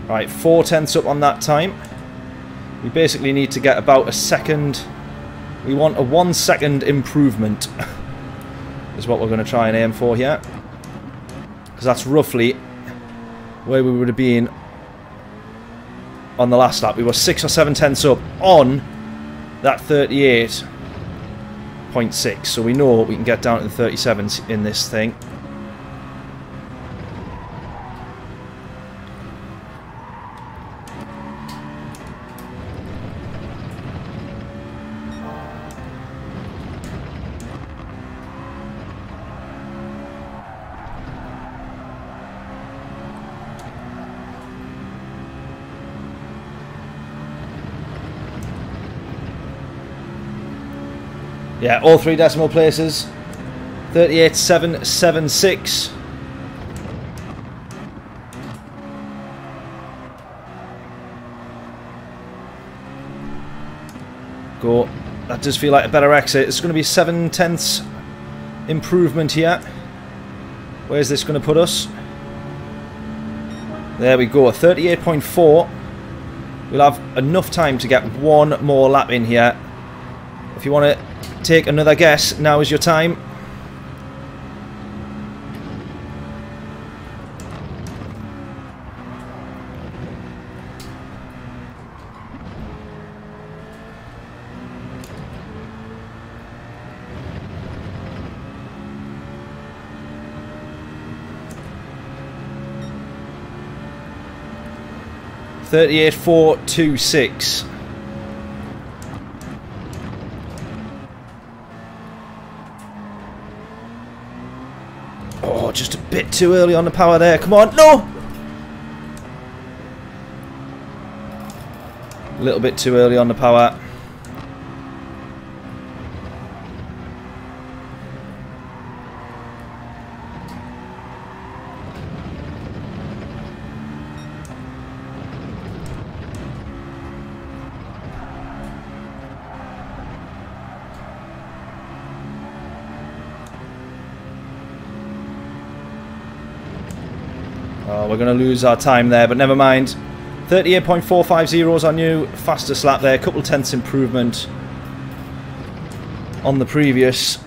Right, 4 tenths up on that time. We basically need to get about a second. We want a 1 second improvement is what we're going to try and aim for here, because that's roughly where we would have been on the last lap. We were 6 or 7 tenths up on that 38.6, so we know we can get down to the 37s in this thing. Yeah, all 3 decimal places. 38.776. Go. That does feel like a better exit. It's going to be 7 tenths improvement here. Where's this going to put us? There we go. 38.4. We'll have enough time to get 1 more lap in here. If you want to take another guess, now is your time. $38.426. Just a bit too early on the power there. Come on, no! A little bit too early on the power. We're going to lose our time there, but never mind. 38.450 is our new fastest lap there. A couple tenths improvement on the previous.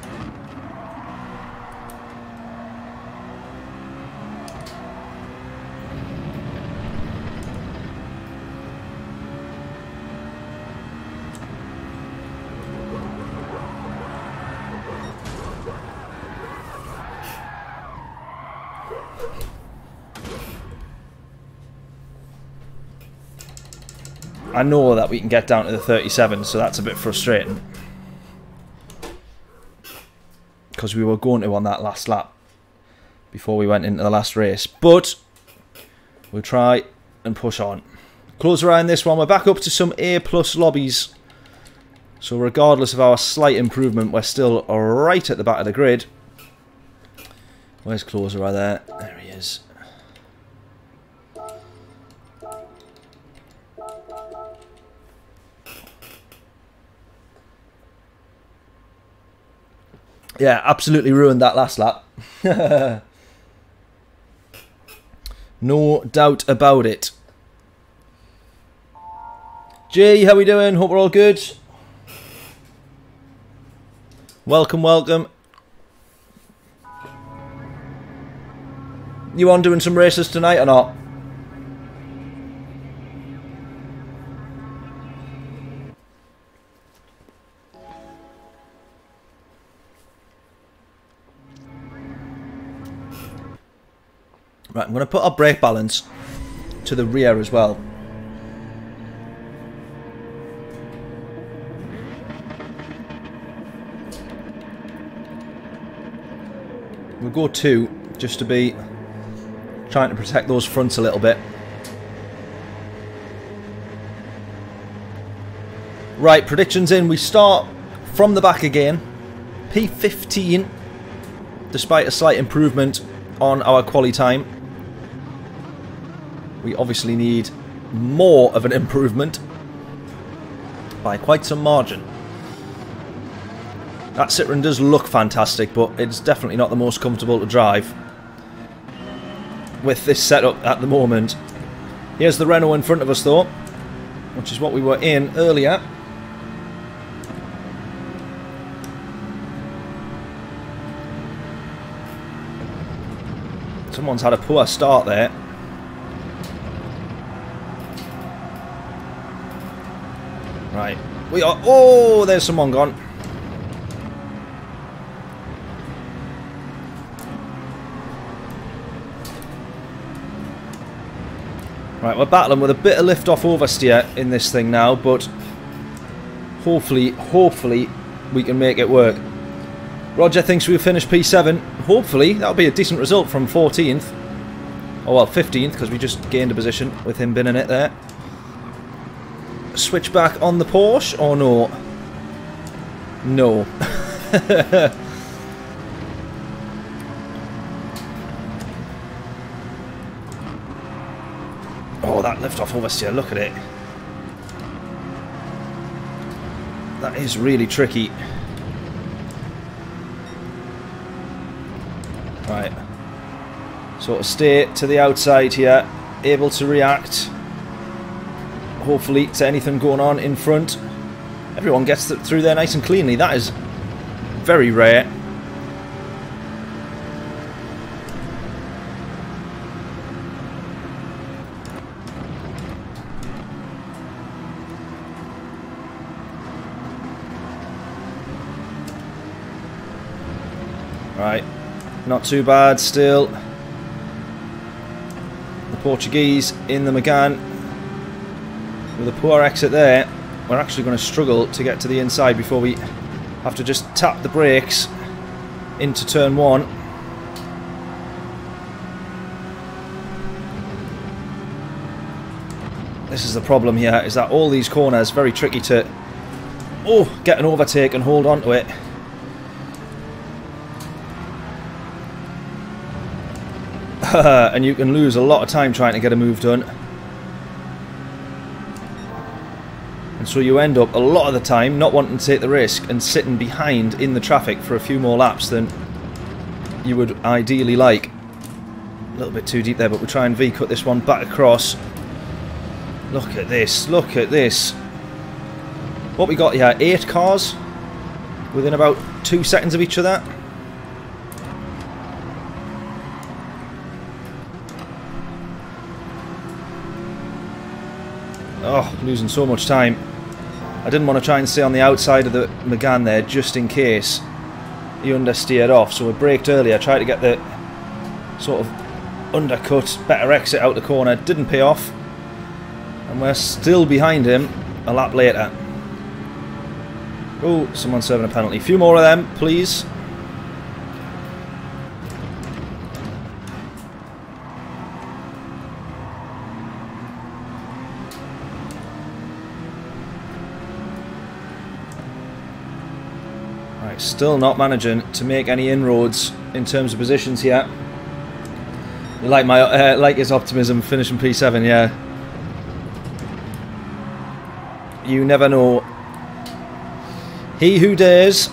I know that we can get down to the 37, so that's a bit frustrating. Because we were going to on that last lap before we went into the last race. But we'll try and push on. Close around this one. We're back up to some A+ lobbies. So regardless of our slight improvement, we're still right at the back of the grid. Where's Clauser right there? There he is. Yeah, absolutely ruined that last lap. No doubt about it. Jay, how we doing? Hope we're all good. Welcome, welcome. You on doing some races tonight or not? Right, I'm going to put our brake balance to the rear as well. We'll go two, just to be trying to protect those fronts a little bit. Right, predictions in. We start from the back again. P15, despite a slight improvement on our quali time. We obviously need more of an improvement by quite some margin. That Citroën does look fantastic, but it's definitely not the most comfortable to drive with this setup at the moment. Here's the Renault in front of us though, which is what we were in earlier. Someone's had a poor start there. Right, we are... Oh, there's someone gone. Right, we're battling with a bit of lift-off oversteer in this thing now, but hopefully we can make it work. Roger thinks we'll finish P7. Hopefully, that'll be a decent result from 14th. Oh, well, 15th, because we just gained a position with him binning it there. Switch back on the Porsche, or no? No. Oh, that lift-off oversteer, look at it. That is really tricky. Right, sort of stay to the outside here, able to react, hopefully, to anything going on in front. Everyone gets through there nice and cleanly. That is very rare. Right. Not too bad still. The Portuguese in the Mégane with a poor exit there. We're actually going to struggle to get to the inside before we have to just tap the brakes into turn one. This is the problem here, is that all these corners very tricky to get an overtake and hold on to it. And you can lose a lot of time trying to get a move done. And so you end up a lot of the time not wanting to take the risk and sitting behind in the traffic for a few more laps than you would ideally like. A little bit too deep there, but we'll try and V-cut this one back across. Look at this, look at this. What we got here, 8 cars within about 2 seconds of each other. Oh, losing so much time. I didn't want to try and stay on the outside of the Mégane there just in case he understeered off. So we braked earlier, tried to get the sort of undercut, better exit out the corner. Didn't pay off. And we're still behind him a lap later. Oh, someone's serving a penalty. A few more of them, please. Right, still not managing to make any inroads in terms of positions here. Like my like his optimism, finishing P7. Yeah, you never know. He who dares.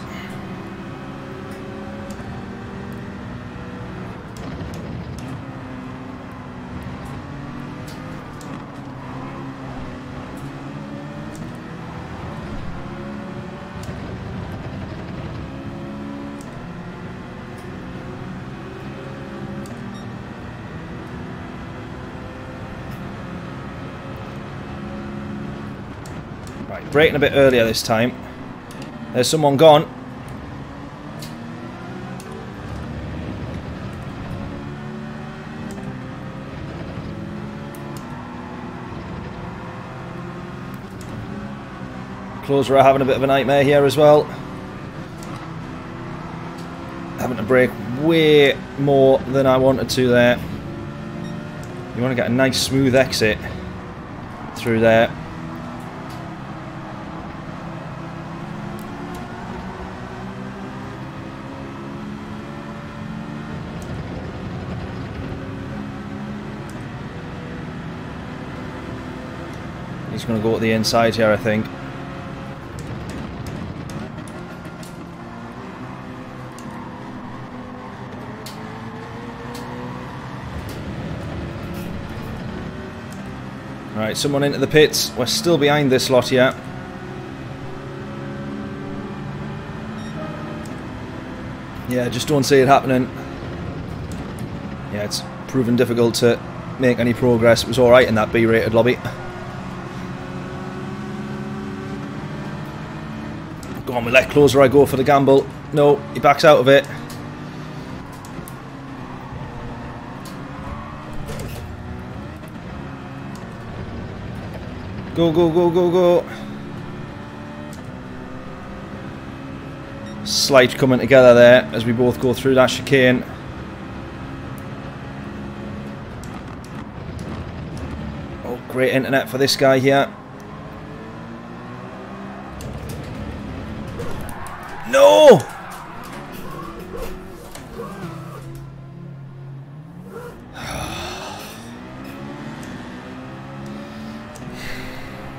Braking a bit earlier this time. There's someone gone. Closer are having a bit of a nightmare here as well. Having to brake way more than I wanted to there. You want to get a nice smooth exit through there. He's going to go to the inside here, I think. Alright, someone into the pits. We're still behind this lot here. Yeah, just don't see it happening. Yeah, it's proven difficult to make any progress. It was alright in that B-rated lobby. Go on, we let closer. I go for the gamble. No, he backs out of it. Go, go, go, go, go. Slight coming together there as we both go through that chicane. Oh, great internet for this guy here. No!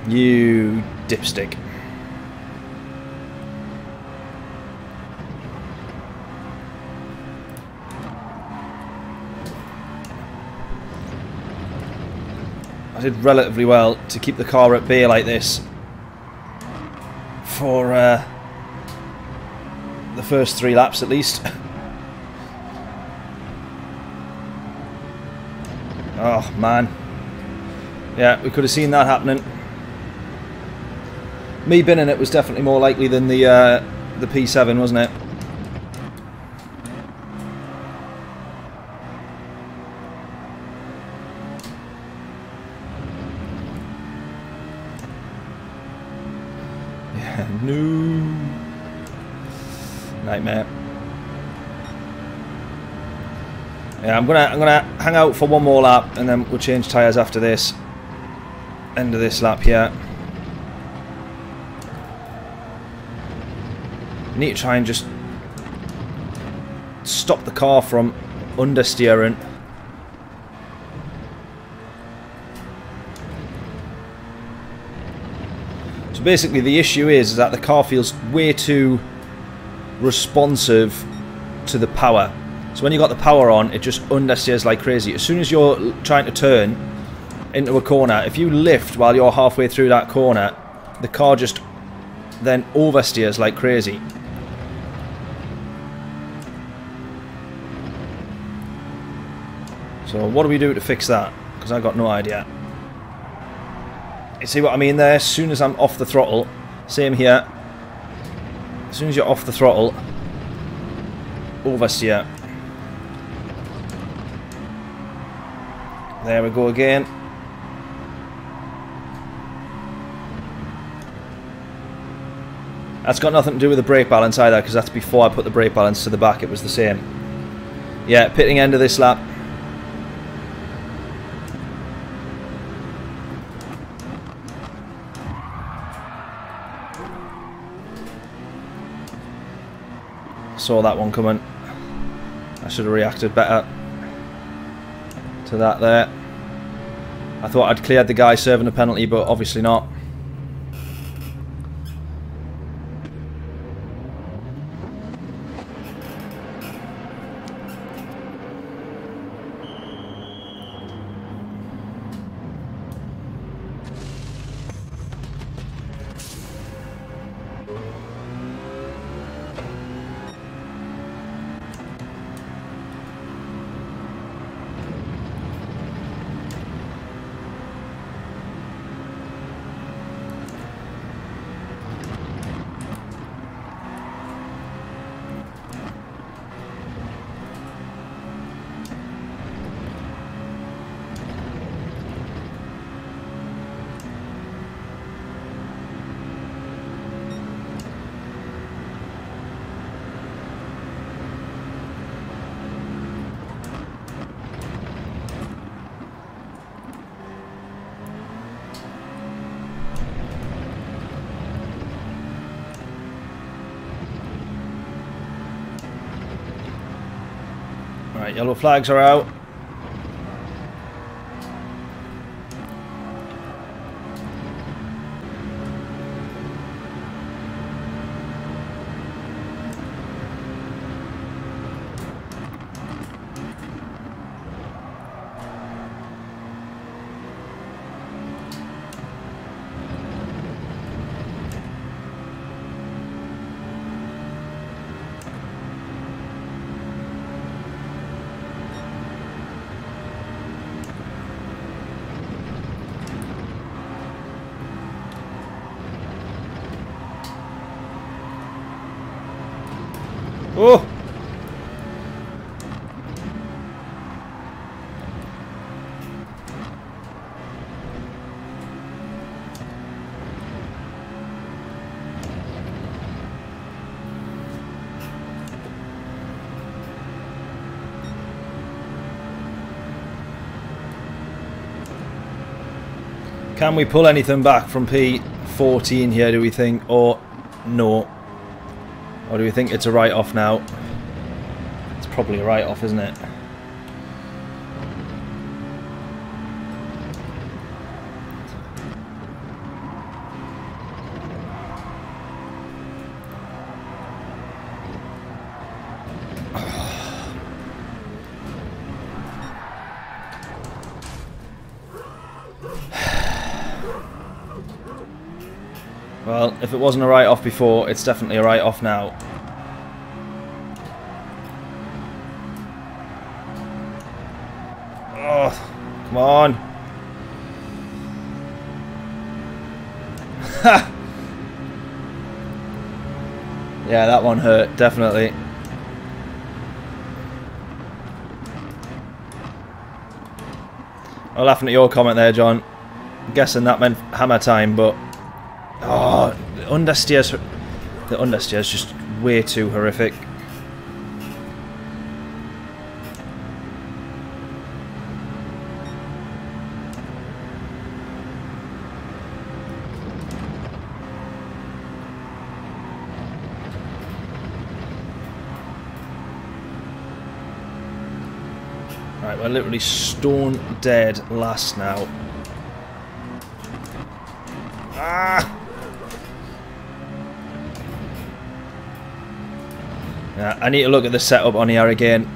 You dipstick. I did relatively well to keep the car at bay like this for the first three laps at least. Oh man, yeah, we could have seen that happening. Me binning it was definitely more likely than the P7, wasn't it? Yeah, no. Nightmare. Yeah, I'm gonna hang out for one more lap and then we'll change tyres after this. End of this lap here. Need to try and just stop the car from understeering. So basically the issue is that the car feels way too responsive to the power. So when you got the power on, it just understeers like crazy. As soon as you're trying to turn into a corner, if you lift while you're halfway through that corner, the car just then oversteers like crazy. So what do we do to fix that? Because I got no idea. You see what I mean there? As soon as I'm off the throttle, same here. As soon as you're off the throttle, oversteer. There we go again. That's got nothing to do with the brake balance either, because that's before I put the brake balance to the back. It was the same. Yeah, pitting end of this lap. saw that one coming. I should have reacted better to that there. I thought I'd cleared the guy serving a penalty, but obviously not. Right, yellow flags are out. Oh! Can we pull anything back from P14 here, do we think, or no? Or do we think it's a write-off now? It's probably a write-off, isn't it? Well, if it wasn't a write-off before, it's definitely a write-off now. Oh, come on. Yeah, that one hurt, definitely. I'm laughing at your comment there, John. I'm guessing that meant hammer time, but... Oh, the understeer's just way too horrific. Right, we're literally stone dead last now. Ah! I need to look at the setup on here again.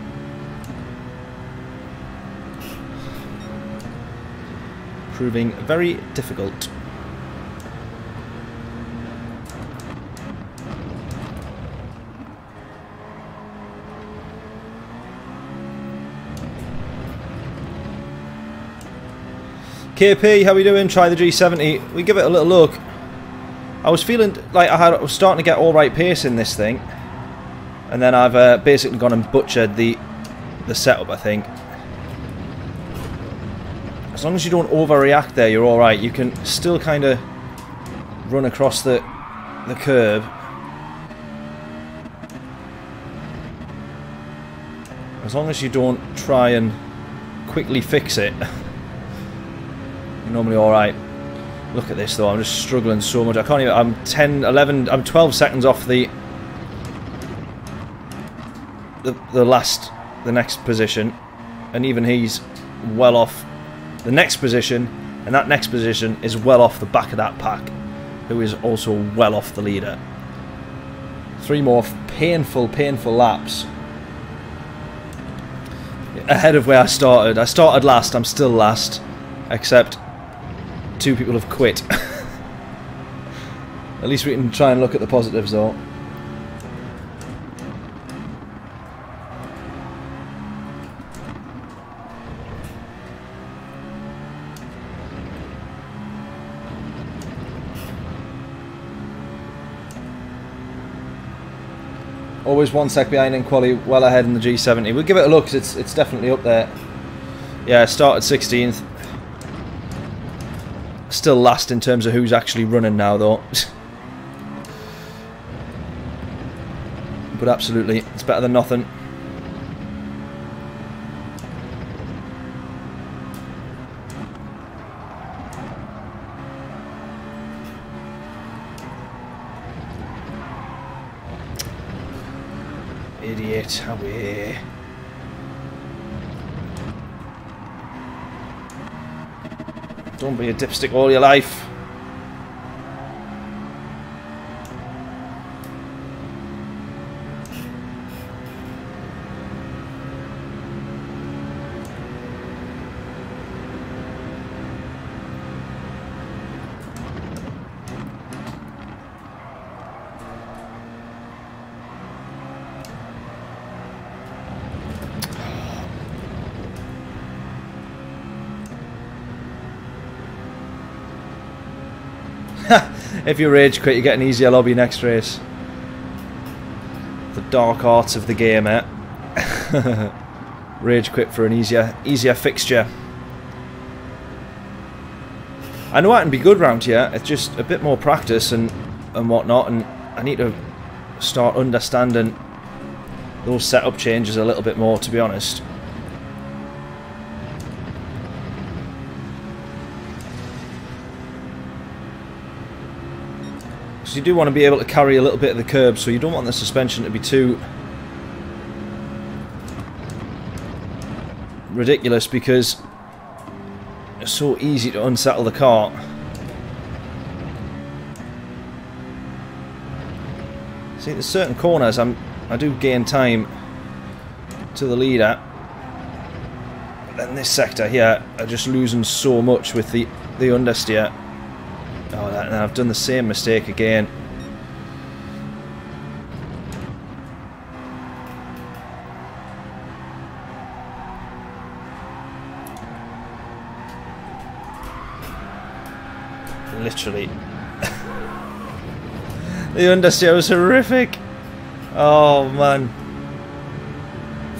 Proving very difficult. KP, how we doing? Try the G70. We give it a little look. I was feeling like I was starting to get all right pace in this thing. And then I've basically gone and butchered the setup, I think. As long as you don't overreact there, you're alright. You can still kind of run across the curb. As long as you don't try and quickly fix it, you're normally alright. Look at this though, I'm just struggling so much. I can't even, I'm 10, 11, I'm 12 seconds off the the next position, and even he's well off the next position, and that next position is well off the back of that pack, who is also well off the leader. Three more painful laps ahead of where I started. I started last, I'm still last, except two people have quit. At least we can try and look at the positives though. Always one sec behind in quali, well ahead in the G70. We'll give it a look because it's definitely up there. Yeah, I started 16th. Still last in terms of who's actually running now though. But absolutely, it's better than nothing. Idiot, how we here. Don't be a dipstick all your life. If you rage quit, you get an easier lobby next race. The dark arts of the game, eh? Rage quit for an easier fixture. I know I can be good round here. It's just a bit more practice and whatnot, and I need to start understanding those setup changes a little bit more, to be honest. You do want to be able to carry a little bit of the curb, so you don't want the suspension to be too ridiculous, because it's so easy to unsettle the car. See, there's certain corners I do gain time to the leader, but then this sector here I'm just losing so much with the understeer. Oh, that, and I've done the same mistake again. Literally. The understeer was horrific. Oh, man.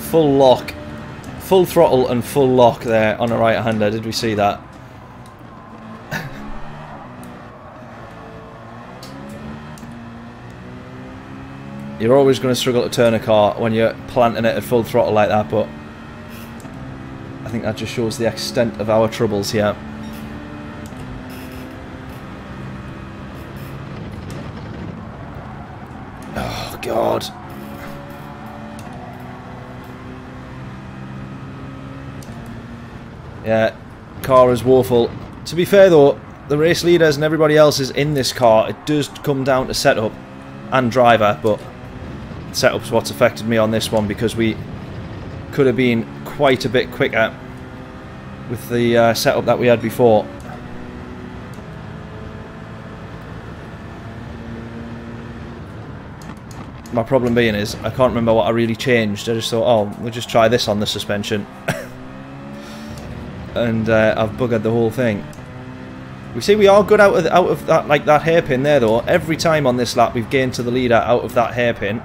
Full lock. Full throttle and full lock there on a right-hander. Did we see that? You're always going to struggle to turn a car when you're planting it at full throttle like that, but I think that just shows the extent of our troubles here. Oh, God. Yeah, car is woeful. To be fair, though, the race leaders and everybody else is in this car. It does come down to setup and driver, but setup's what's affected me on this one, because we could have been quite a bit quicker with the setup that we had before. My problem being is I can't remember what I really changed. I just thought, oh, we'll just try this on the suspension. And I've buggered the whole thing. We see we are good out of that, like that hairpin there though. Every time on this lap we've gained to the leader out of that hairpin.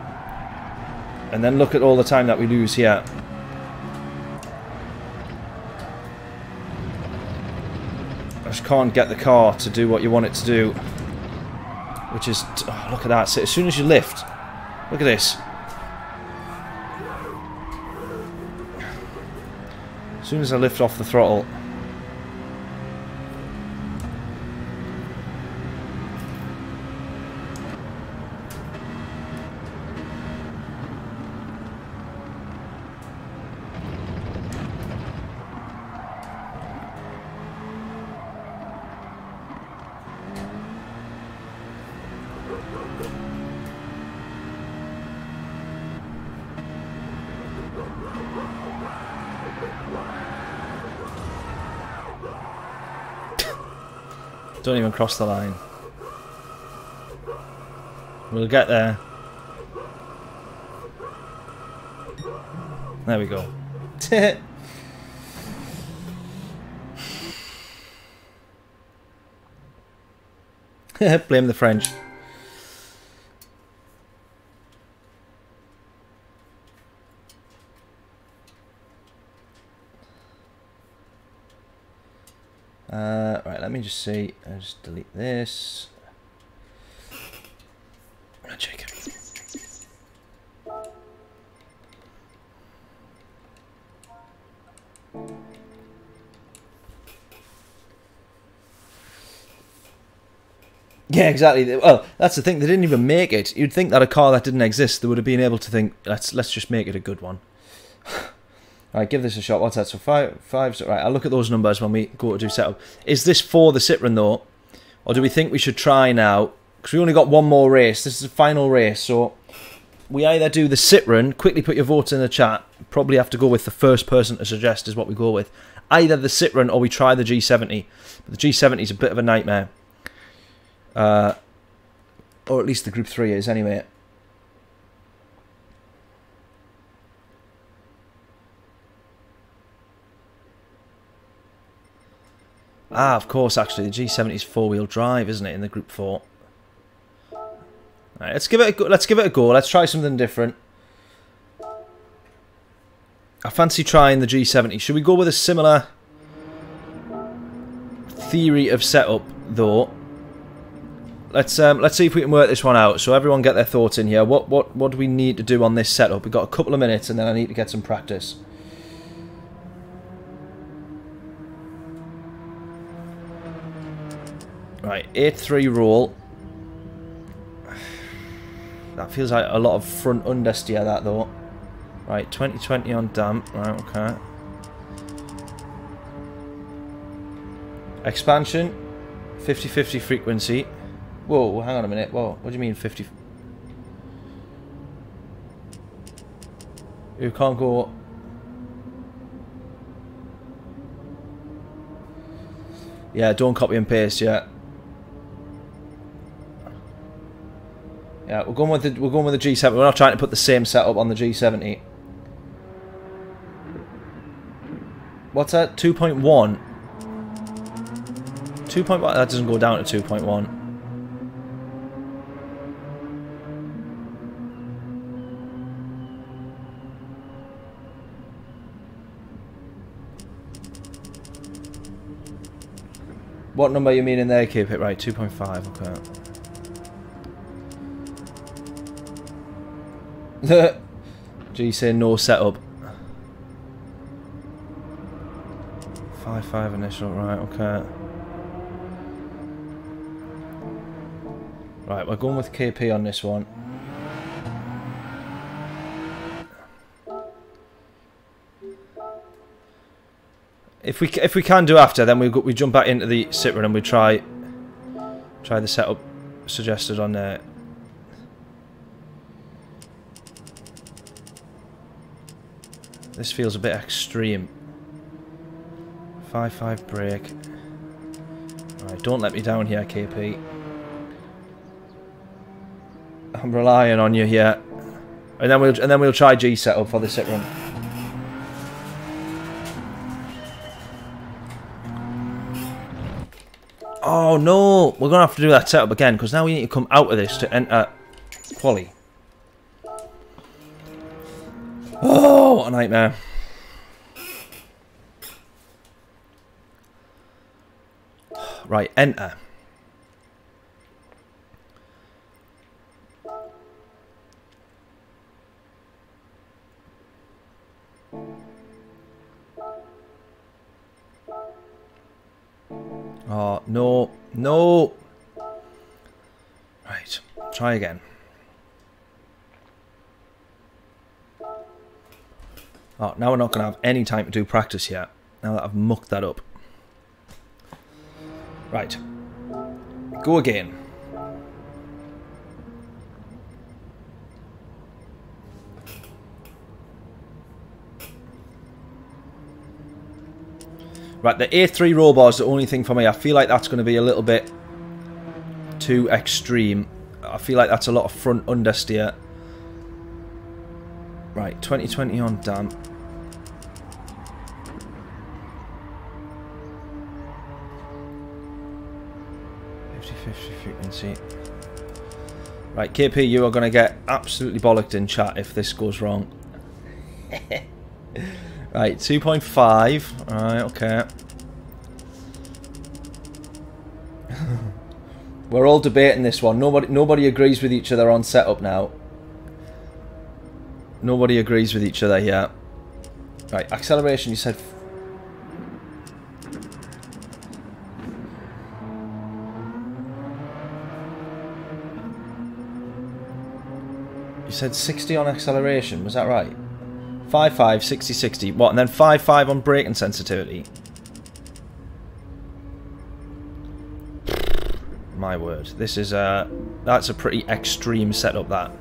And then look at all the time that we lose here. I just can't get the car to do what you want it to do. Which is... oh, look at that. So as soon as you lift... look at this. As soon as I lift off the throttle... Don't even cross the line. We'll get there. There we go. Blame the French. Right, let me just see. I'll just delete this. I'll check it. Yeah, exactly. Well, that's the thing. They didn't even make it. You'd think that a car that didn't exist, they would have been able to think, let's just make it a good one. All right, give this a shot. What's that? So five. Right, I'll look at those numbers when we go to do setup. Is this for the Citroën though, or do we think we should try now? Because we only got one more race. This is the final race, so we either do the Citroën. Quickly put your votes in the chat. Probably have to go with the first person to suggest is what we go with. Either the Citroën or we try the G70. But the G70 is a bit of a nightmare. Or at least the Group 3 is, anyway. Ah, of course, actually, the G70 is four-wheel drive, isn't it, in the Group 4? Alright, let's give it a go. Let's give it a go. Let's try something different. I fancy trying the G70. Should we go with a similar theory of setup, though? Let's see if we can work this one out. So everyone get their thoughts in here. What do we need to do on this setup? We've got a couple of minutes and then I need to get some practice. Right, 8-3 roll. That feels like a lot of front understeer, that though. Right, 20-20 on damp. Right, okay. Expansion, 50-50 frequency. Whoa, hang on a minute. Whoa, what do you mean 50? You can't go. Yeah, don't copy and paste yet. Yeah, we're going with the G70. We're not trying to put the same setup on the G70. What's that? 2.1. 2.1. That doesn't go down to 2.1. What number you mean in there, keep it right? 2.5, okay. G say no setup. 5.5 initial, right, okay. Right, we're going with KP on this one. If we can do after, then we jump back into the Citroën and we try the setup suggested on there. This feels a bit extreme. 5.5 brake. Alright, don't let me down here, KP. I'm relying on you here. And then we'll try G setup for the Citroën. Oh no, we're going to have to do that setup again because now we need to come out of this to enter quali. Oh, what a nightmare. Right, enter. Oh, no, no. Right, try again. Oh, now we're not going to have any time to do practice yet. Now that I've mucked that up. Right. Go again. Right, the A3 roll bar is the only thing for me. I feel like that's going to be a little bit too extreme. I feel like that's a lot of front understeer. Right, 2020 on damp. See. Right, KP, you are going to get absolutely bollocked in chat if this goes wrong. Right, 2.5. Alright, okay. We're all debating this one. Nobody agrees with each other on setup now. Nobody agrees with each other here. Right, acceleration, you said... You said 60 on acceleration, was that right? 5.5, 60, 60. What, and then 5.5 on braking sensitivity? My word. This is a... That's a pretty extreme setup, that.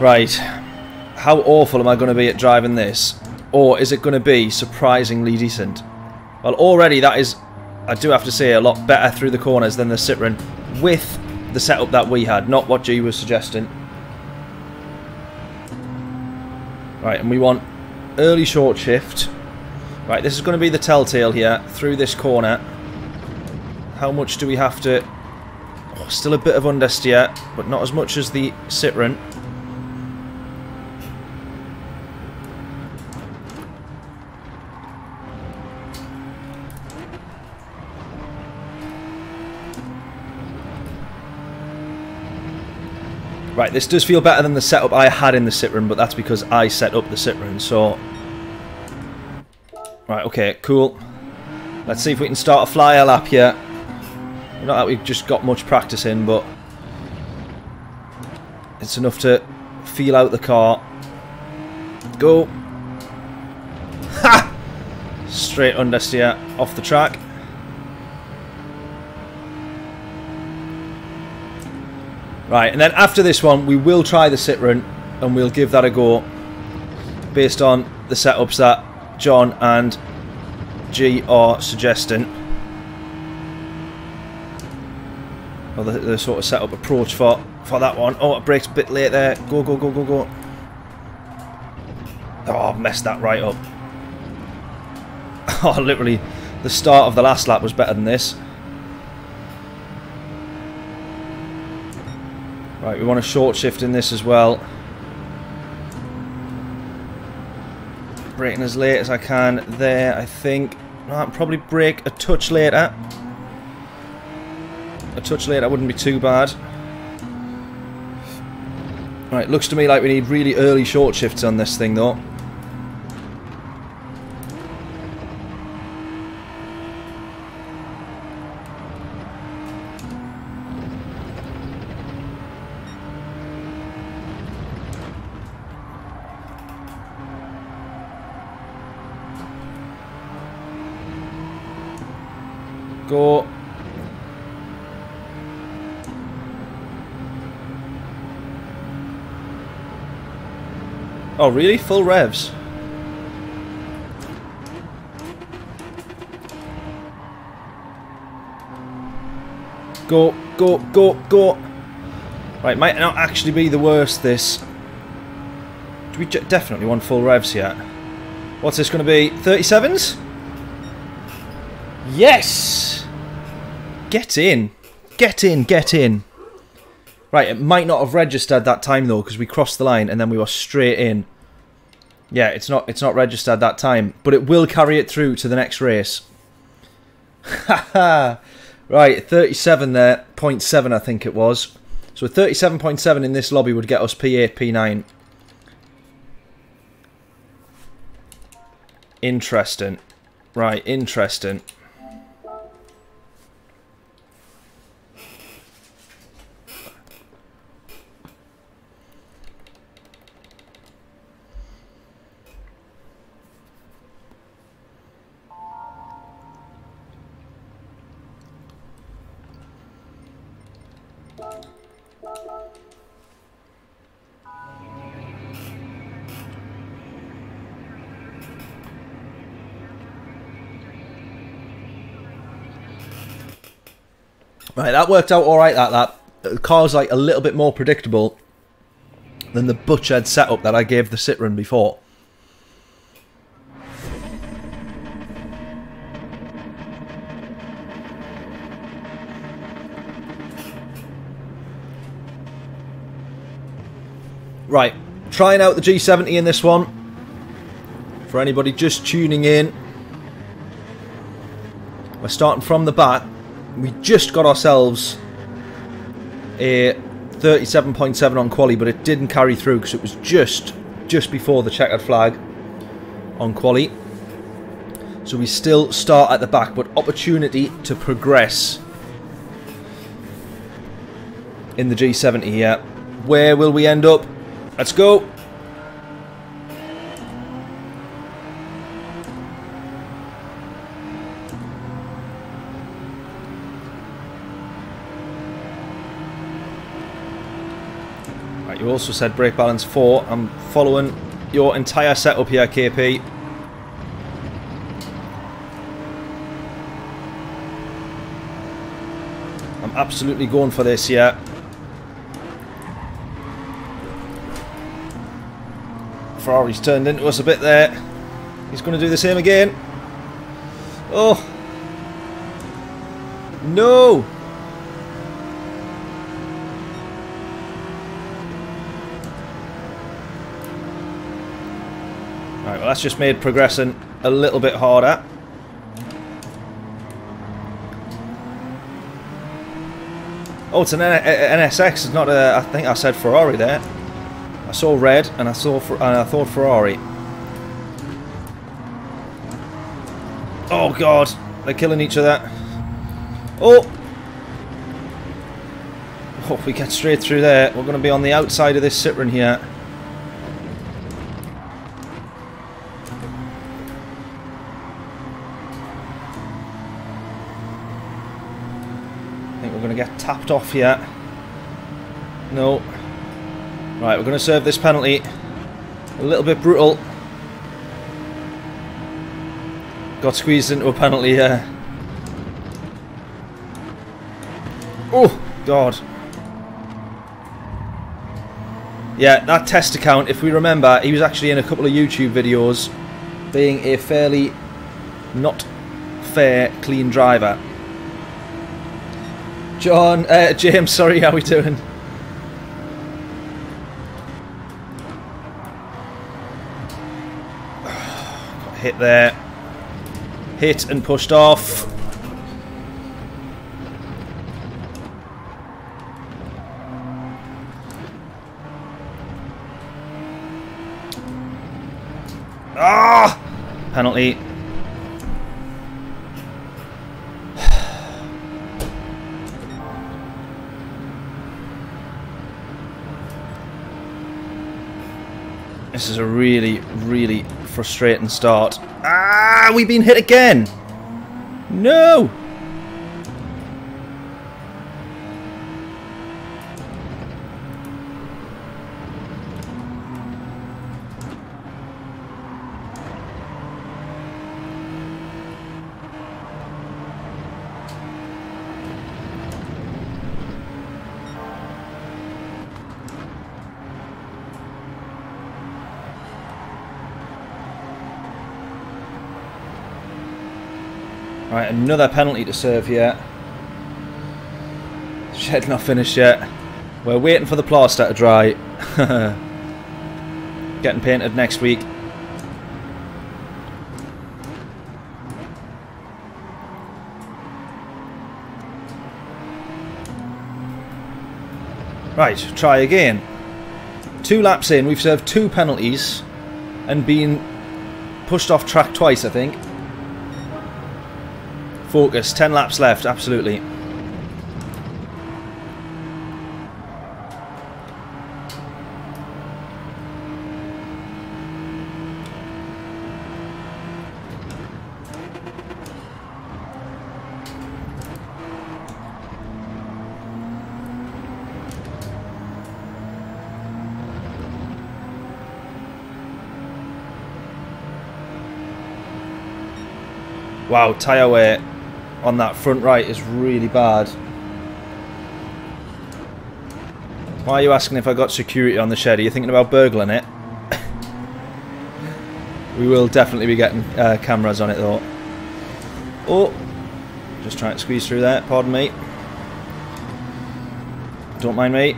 Right. How awful am I going to be at driving this? Or is it going to be surprisingly decent? Well, already that is, I do have to say, a lot better through the corners than the Citroën. With the setup that we had, not what G was suggesting. Right, and we want early short shift. Right, this is going to be the telltale here, through this corner. How much do we have to... Oh, still a bit of understeer, but not as much as the Citroën. Right, this does feel better than the setup I had in the Citroën, but that's because I set up the Citroën, so... Right, okay, cool. Let's see if we can start a flyer lap here. Not that we've just got much practice in, but... It's enough to feel out the car. Go! Ha! Straight understeer off the track. Right, and then after this one, we will try the Citroën, and we'll give that a go based on the setups that John and G are suggesting. Or the sort of setup approach for that one. Oh, it brakes a bit late there. Go, go, go, go, go. Oh, I've messed that right up. Oh, literally, the start of the last lap was better than this. Right, we want a short shift in this as well. Braking as late as I can there, I think. I'll probably brake a touch later. A touch later wouldn't be too bad. Right, looks to me like we need really early short shifts on this thing though. Go. Oh, really? Full revs? Go, go, go, go. Right, might not actually be the worst, this. Do we definitely want full revs yet? What's this going to be? 37s? Yes! Get in. Get in, get in. Right, it might not have registered that time though, because we crossed the line and then we were straight in. Yeah, it's not registered that time, but it will carry it through to the next race. Haha. Right, 37 there, 0.7 I think it was. So 37.7 in this lobby would get us P8, P9. Interesting. Right, interesting. Right, that worked out alright, that. The car's like a little bit more predictable than the butchered setup that I gave the Citroën before. Right, trying out the G70 in this one. For anybody just tuning in, we're starting from the back. We just got ourselves a 37.7 on quali, but it didn't carry through because it was just before the checkered flag on quali. So we still start at the back, but opportunity to progress in the G70 here. Where will we end up? Let's go. Right, you also said brake balance 4. I'm following your entire setup here, KP. I'm absolutely going for this here. Ferrari's turned into us a bit there. He's going to do the same again. Oh. No. Alright, well that's just made progressing a little bit harder. Oh, it's an NSX. It's not a... I think I said Ferrari there. I saw red, and I thought Ferrari. Oh God, they're killing each other. Oh, if we get straight through there, we're going to be on the outside of this Citroën here. I think we're going to get tapped off here. No. Right, we're going to serve this penalty. A little bit brutal. Got squeezed into a penalty here. Oh, God. Yeah, that test account, if we remember, he was actually in a couple of YouTube videos being a fairly not fair, clean driver. James, sorry, how we doing? Hit there. Hit and pushed off. Ah! Penalty. This is a really, really frustrating start. Ah, we've been hit again. No. Right, another penalty to serve here. Shed not finished yet. We're waiting for the plaster to dry. Getting painted next week. Right, try again. 2 laps in, we've served 2 penalties and been pushed off track twice, I think. Focus, 10 laps left, absolutely. Wow, tyre wear on that front right is really bad. Why are you asking if I got security on the shed? Are you thinking about burgling it? We will definitely be getting cameras on it though. Oh, just trying to squeeze through there, pardon me. Don't mind me.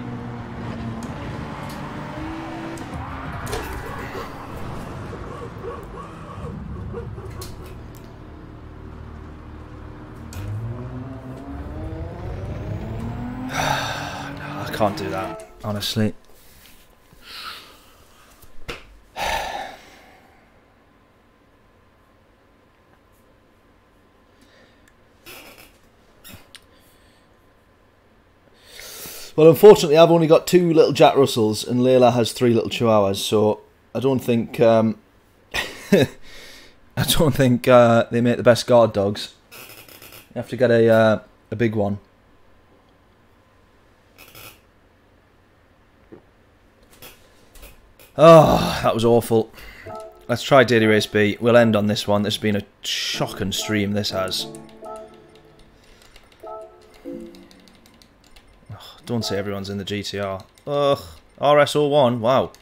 I can't do that, honestly. Well, unfortunately, I've only got 2 little Jack Russells and Layla has 3 little Chihuahuas, so I don't think I don't think they make the best guard dogs. You have to get a big one. Oh, that was awful. Let's try Daily Race B. We'll end on this one. This has been a shocking stream, this has. Oh, don't say everyone's in the GTR. Ugh, RS01, wow.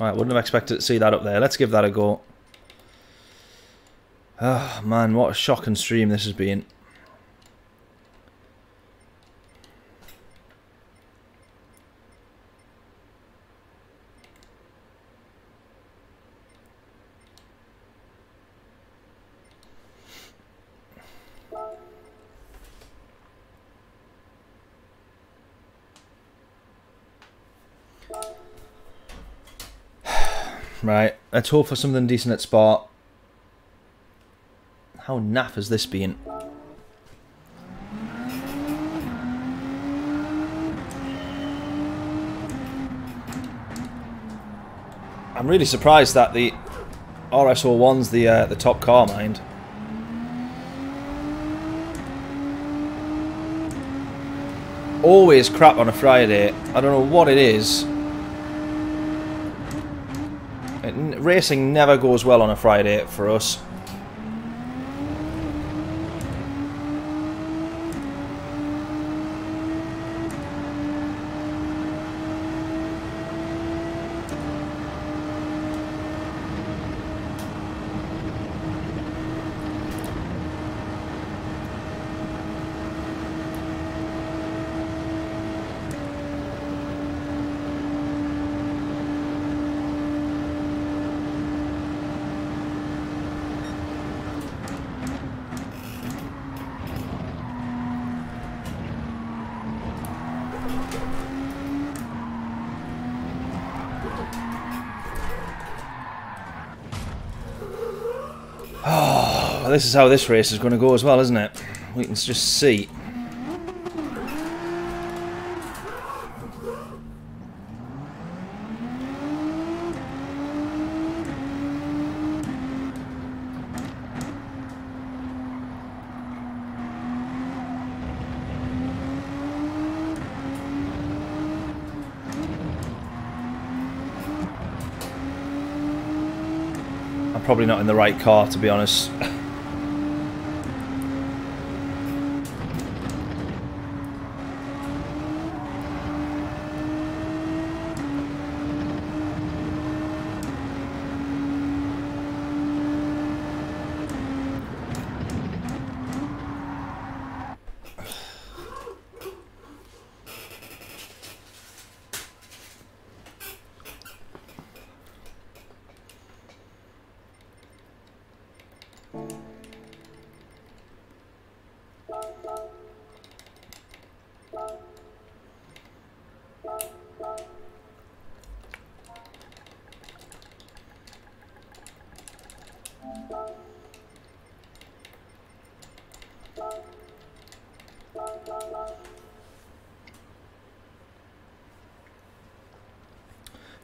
Right, wouldn't have expected to see that up there. Let's give that a go. Oh, man, what a shocking stream this has been. Right, let's hope for something decent at Spa. How naff has this been? I'm really surprised that the RS01's the top car, mind. Always crap on a Friday. I don't know what it is. Racing never goes well on a Friday for us. This is how this race is going to go as well, isn't it? We can just see. I'm probably not in the right car, to be honest.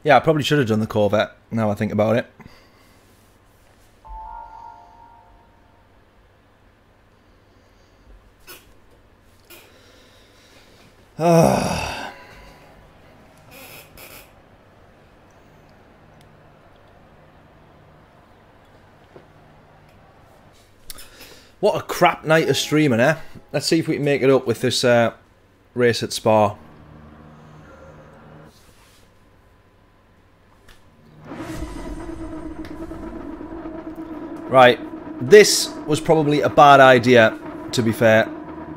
Yeah, I probably should have done the Corvette, now I think about it. What a crap night of streaming, eh? Let's see if we can make it up with this race at Spa. Right, this was probably a bad idea, to be fair.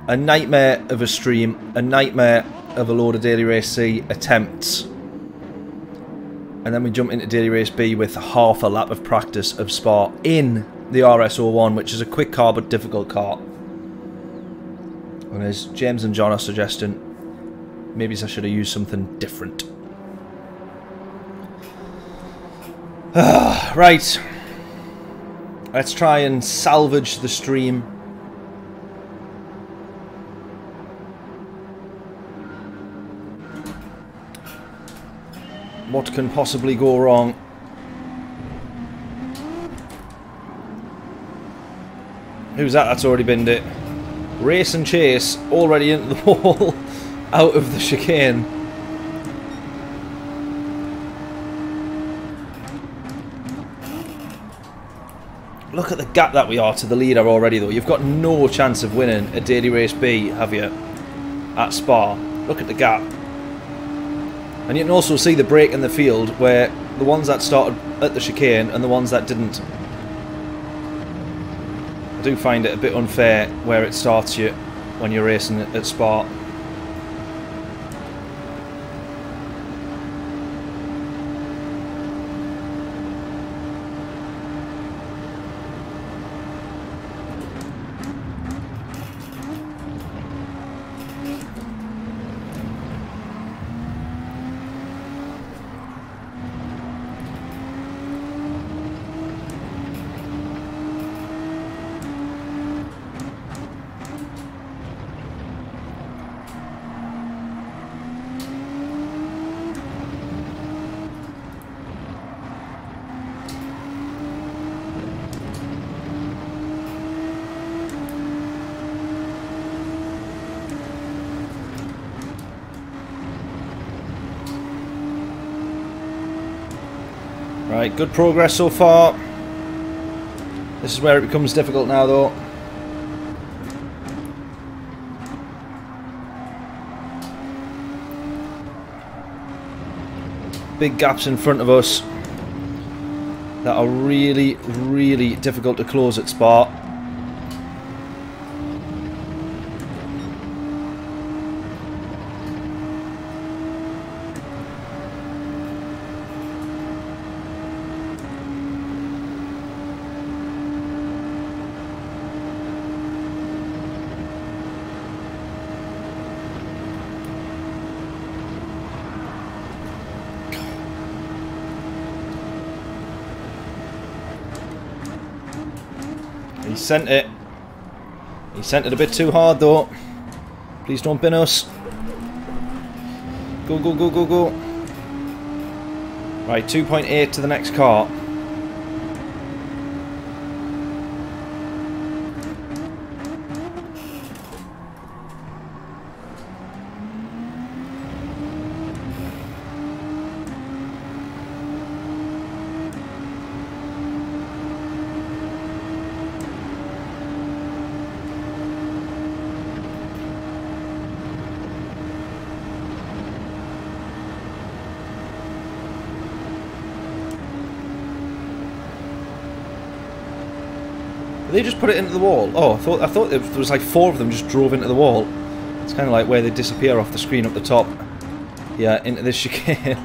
A nightmare of a stream, a nightmare of a load of Daily Race C attempts. And then we jump into Daily Race B with half a lap of practice of Spa in the RS01, which is a quick car but difficult car. And as James and John are suggesting, maybe I should have used something different. Right. Let's try and salvage the stream. What can possibly go wrong? Who's that? That's already binned it. Race and Chase already into the wall, out of the chicane. Look at the gap that we are to the leader already, though. You've got no chance of winning a Daily Race B, have you? At Spa. Look at the gap. And you can also see the break in the field where the ones that started at the chicane and the ones that didn't. I do find it a bit unfair where it starts you when you're racing at Spa. Right, good progress so far. This is where it becomes difficult now, though. Big gaps in front of us that are really, really difficult to close at Spa. Sent it. He sent it a bit too hard, though. Please don't bin us. Go, go, go, go, go. Right, 2.8 to the next car. They just put it into the wall. Oh, I thought there was like four of them just drove into the wall. It's kind of like where they disappear off the screen up the top. Yeah, into this chicane.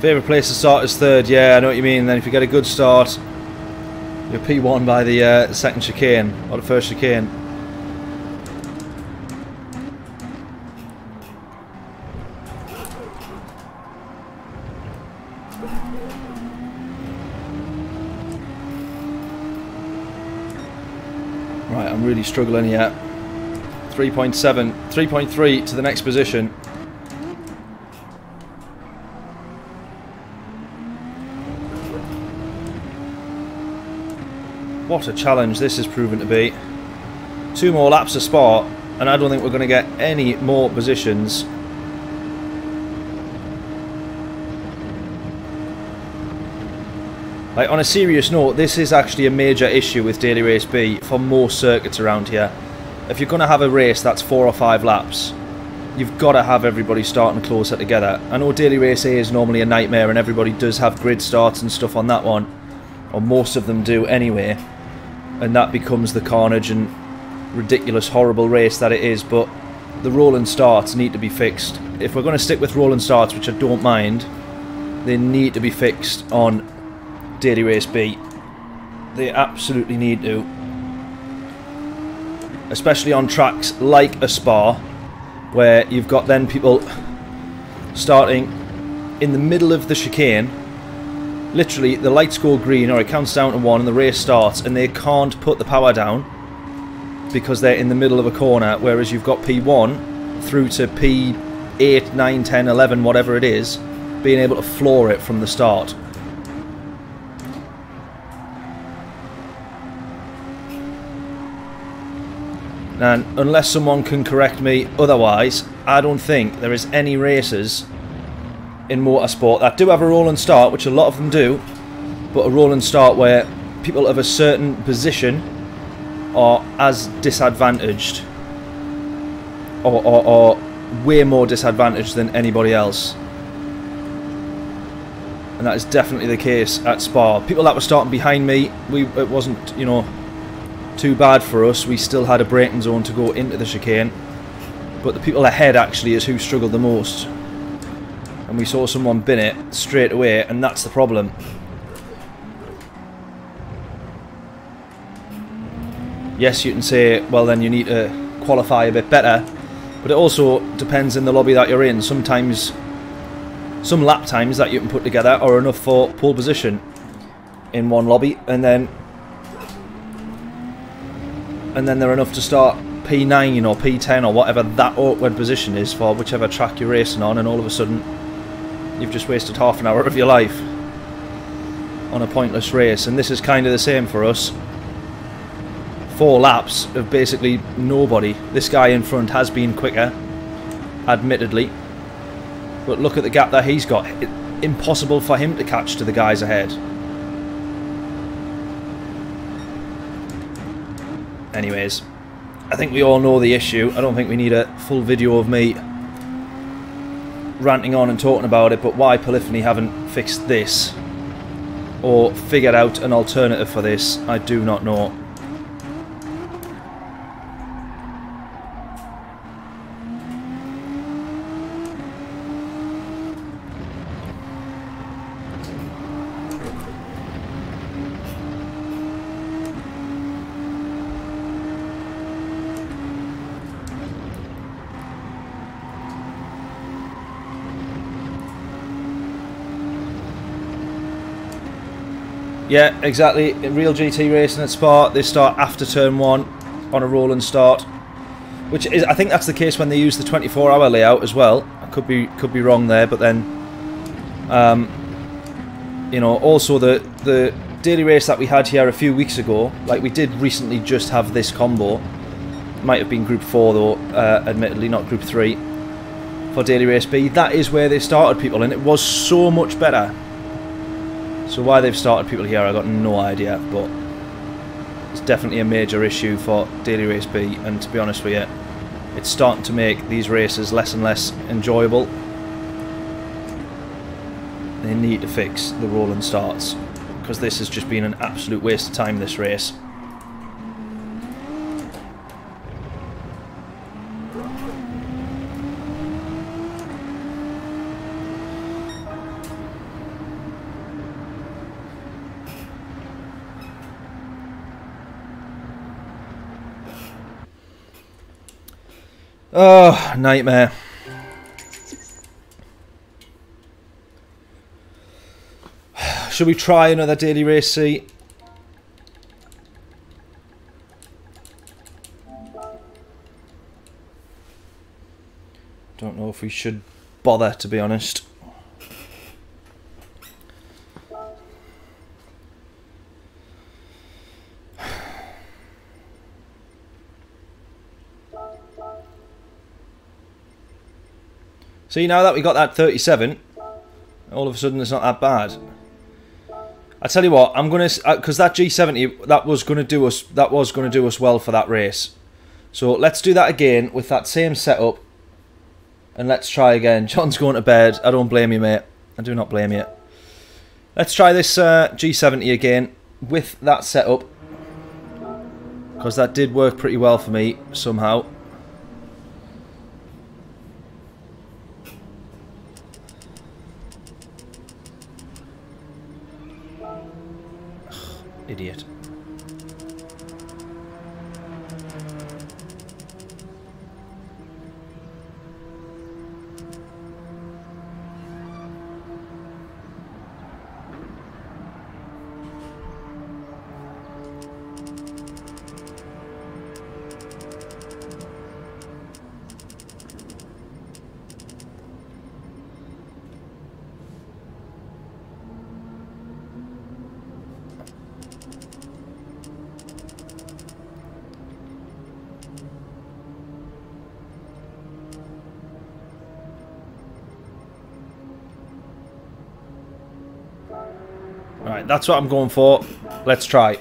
Favourite place to start is third. Yeah, I know what you mean. Then if you get a good start, you're P1 by the second chicane, or the first chicane. Right, I'm really struggling here. 3.7, 3.3 to the next position. What a challenge this has proven to be. Two more laps of Spa, and I don't think we're going to get any more positions. Like, on a serious note, this is actually a major issue with Daily Race B for most circuits around here. If you're going to have a race that's 4 or 5 laps, you've got to have everybody starting closer together. I know Daily Race A is normally a nightmare, and everybody does have grid starts and stuff on that one, or most of them do anyway. And that becomes the carnage and ridiculous, horrible race that it is. But the rolling starts need to be fixed. If we're going to stick with rolling starts, which I don't mind, they need to be fixed on Daily Race B. They absolutely need to. Especially on tracks like a Spa, where you've got then people starting in the middle of the chicane. Literally, the lights go green, or it counts down to 1, and the race starts, and they can't put the power down because they're in the middle of a corner, whereas you've got P1 through to P8, 9, 10, 11, whatever it is, being able to floor it from the start. And unless someone can correct me otherwise, I don't think there is any races in motorsport that do have a roll and start, which a lot of them do, but a roll and start where people of a certain position are as disadvantaged or way more disadvantaged than anybody else. And that is definitely the case at Spa. People that were starting behind me, it wasn't, you know, too bad for us. We still had a braking zone to go into the chicane, but the people ahead actually is who struggled the most. And we saw someone bin it straight away, and that's the problem. Yes, you can say, well, then you need to qualify a bit better, but it also depends in the lobby that you're in. Sometimes, some lap times that you can put together are enough for pole position in one lobby, and then they're enough to start P9 or P10 or whatever that awkward position is for whichever track you're racing on, and all of a sudden you've just wasted half an hour of your life on a pointless race. And this is kind of the same for us. 4 laps of basically nobody. This guy in front has been quicker, admittedly, but look at the gap that he's got. It's impossible for him to catch to the guys ahead. Anyways, I think we all know the issue. I don't think we need a full video of me ranting on and talking about it, but why Polyphony haven't fixed this or figured out an alternative for this, I do not know. Yeah, exactly. In real GT racing at Spa, they start after turn 1 on a roll and start, which is, I think that's the case when they use the 24-hour layout as well. I could be wrong there, but then, you know, also the daily race that we had here a few weeks ago, like we did recently just have this combo. Might have been Group 4 though, admittedly, not Group 3 for Daily Race B. That is where they started people, and it was so much better. So why they've started people here, I got no idea, but it's definitely a major issue for Daily Race B, and to be honest with you, it's starting to make these races less and less enjoyable. They need to fix the rolling starts, because this has just been an absolute waste of time, this race. Oh, nightmare. Should we try another Daily Race C? Don't know if we should bother, to be honest. See, now that we got that 37, all of a sudden it's not that bad. I tell you what, I'm gonna, because that G70 that was gonna do us well for that race. So let's do that again with that same setup, and let's try again. John's going to bed. I don't blame you, mate. I do not blame you. Let's try this G70 again with that setup, because that did work pretty well for me somehow. Idiot. That's what I'm going for. Let's try.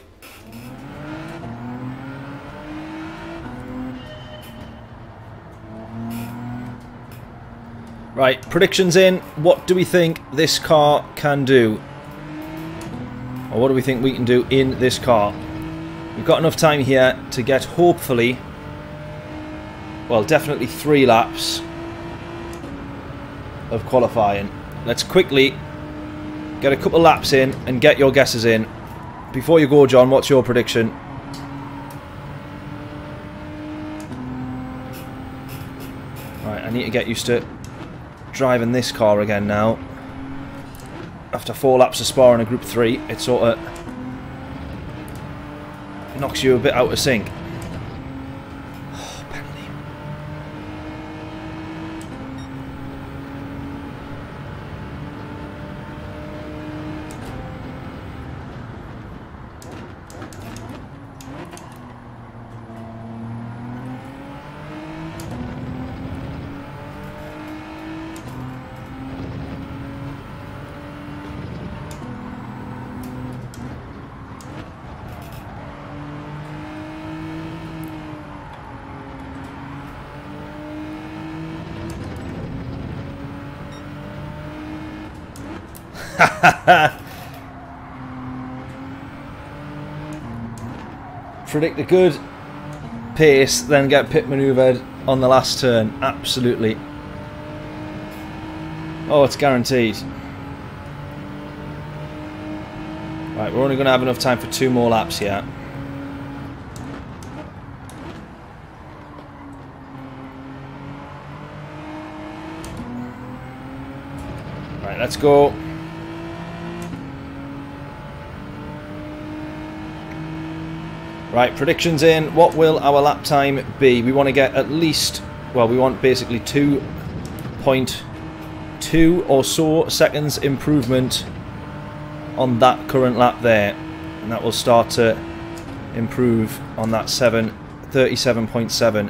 Right, predictions in. What do we think this car can do? Or what do we think we can do in this car? We've got enough time here to get, hopefully, well, definitely 3 laps of qualifying. Let's quickly get a couple laps in and get your guesses in. Before you go, John, what's your prediction? Right, I need to get used to driving this car again now. After 4 laps of Spa in a Group 3, it sort of knocks you a bit out of sync. Predict a good pace, then get pit manoeuvred on the last turn. Absolutely. Oh, it's guaranteed. Right, we're only going to have enough time for 2 more laps here. Right, let's go. Right, predictions in. What will our lap time be? We want to get at least, well, we want basically 2.2 or so seconds improvement on that current lap there. And that will start to improve on that 37.7.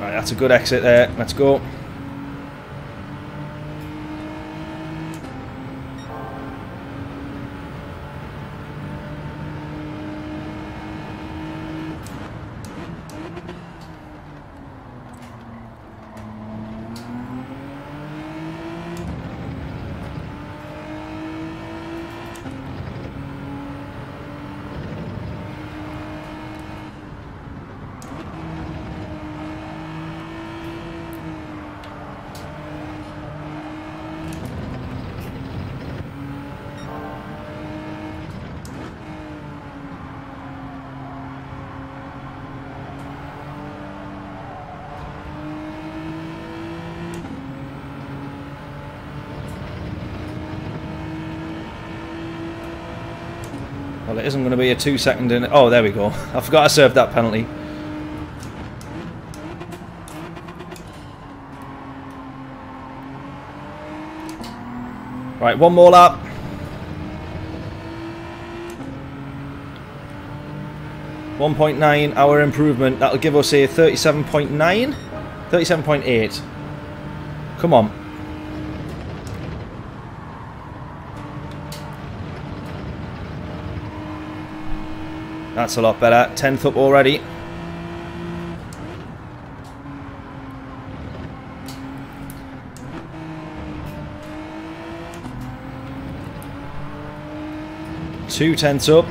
Right, that's a good exit there. Let's go. Well, it isn't going to be a 2 second in. Oh, there we go. I forgot I served that penalty. Right, one more lap. $1.9 hour improvement. That'll give us a 37.9, 37.8. Come on. That's a lot better. 10th up already. Two tenths up.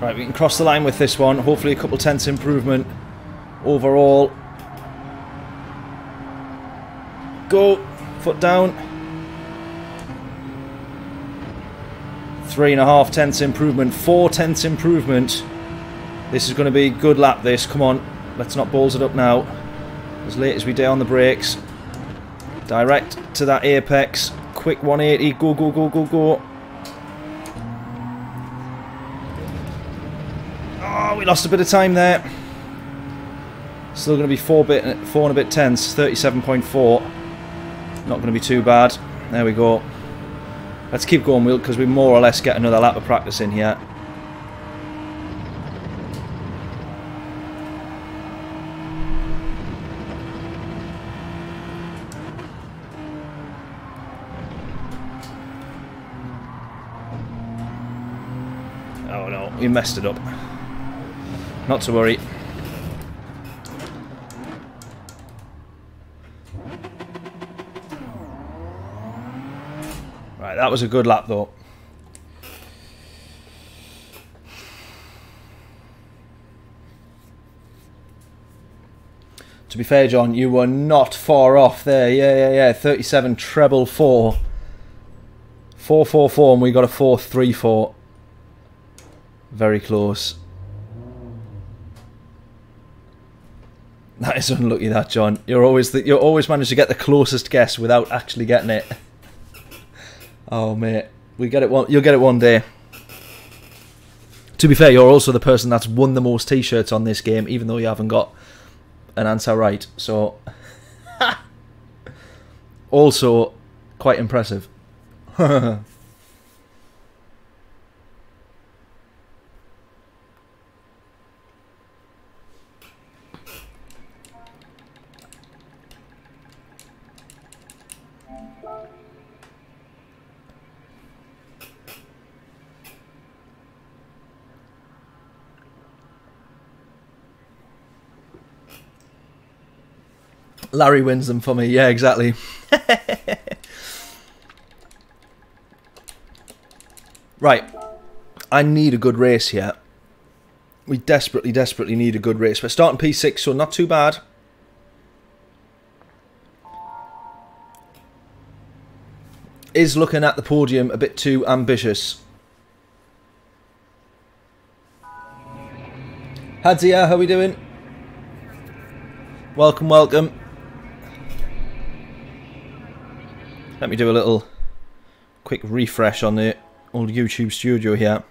Right, we can cross the line with this one. Hopefully a couple tenths improvement overall. Go. Foot down. 3.5 tenths improvement. 4 tenths improvement. This is going to be a good lap, this. Come on. Let's not balls it up now. As late as we dare on the brakes. Direct to that apex. Quick 180. Go, go, go, go, go. We lost a bit of time there. Still going to be four and a bit tenths, 37.4. Not going to be too bad. There we go. Let's keep going, Will, because we more or less get another lap of practice in here. Oh no, we messed it up. Not to worry. Right, that was a good lap though. To be fair, John, you were not far off there. Yeah. 37 treble 4. 4-4-4 and we got a 4-3-4. Very close. That is unlucky, that, John. You always manage to get the closest guess without actually getting it. Oh mate, you'll get it one day. To be fair, you're also the person that's won the most T-shirts on this game, even though you haven't got an answer right. So, also quite impressive. Larry wins them for me. Yeah, exactly. Right. I need a good race here. We desperately, desperately need a good race. We're starting P6, so not too bad. Is looking at the podium a bit too ambitious. Hadzia, how are we doing? Welcome, welcome. Let me do a little quick refresh on the old YouTube studio here.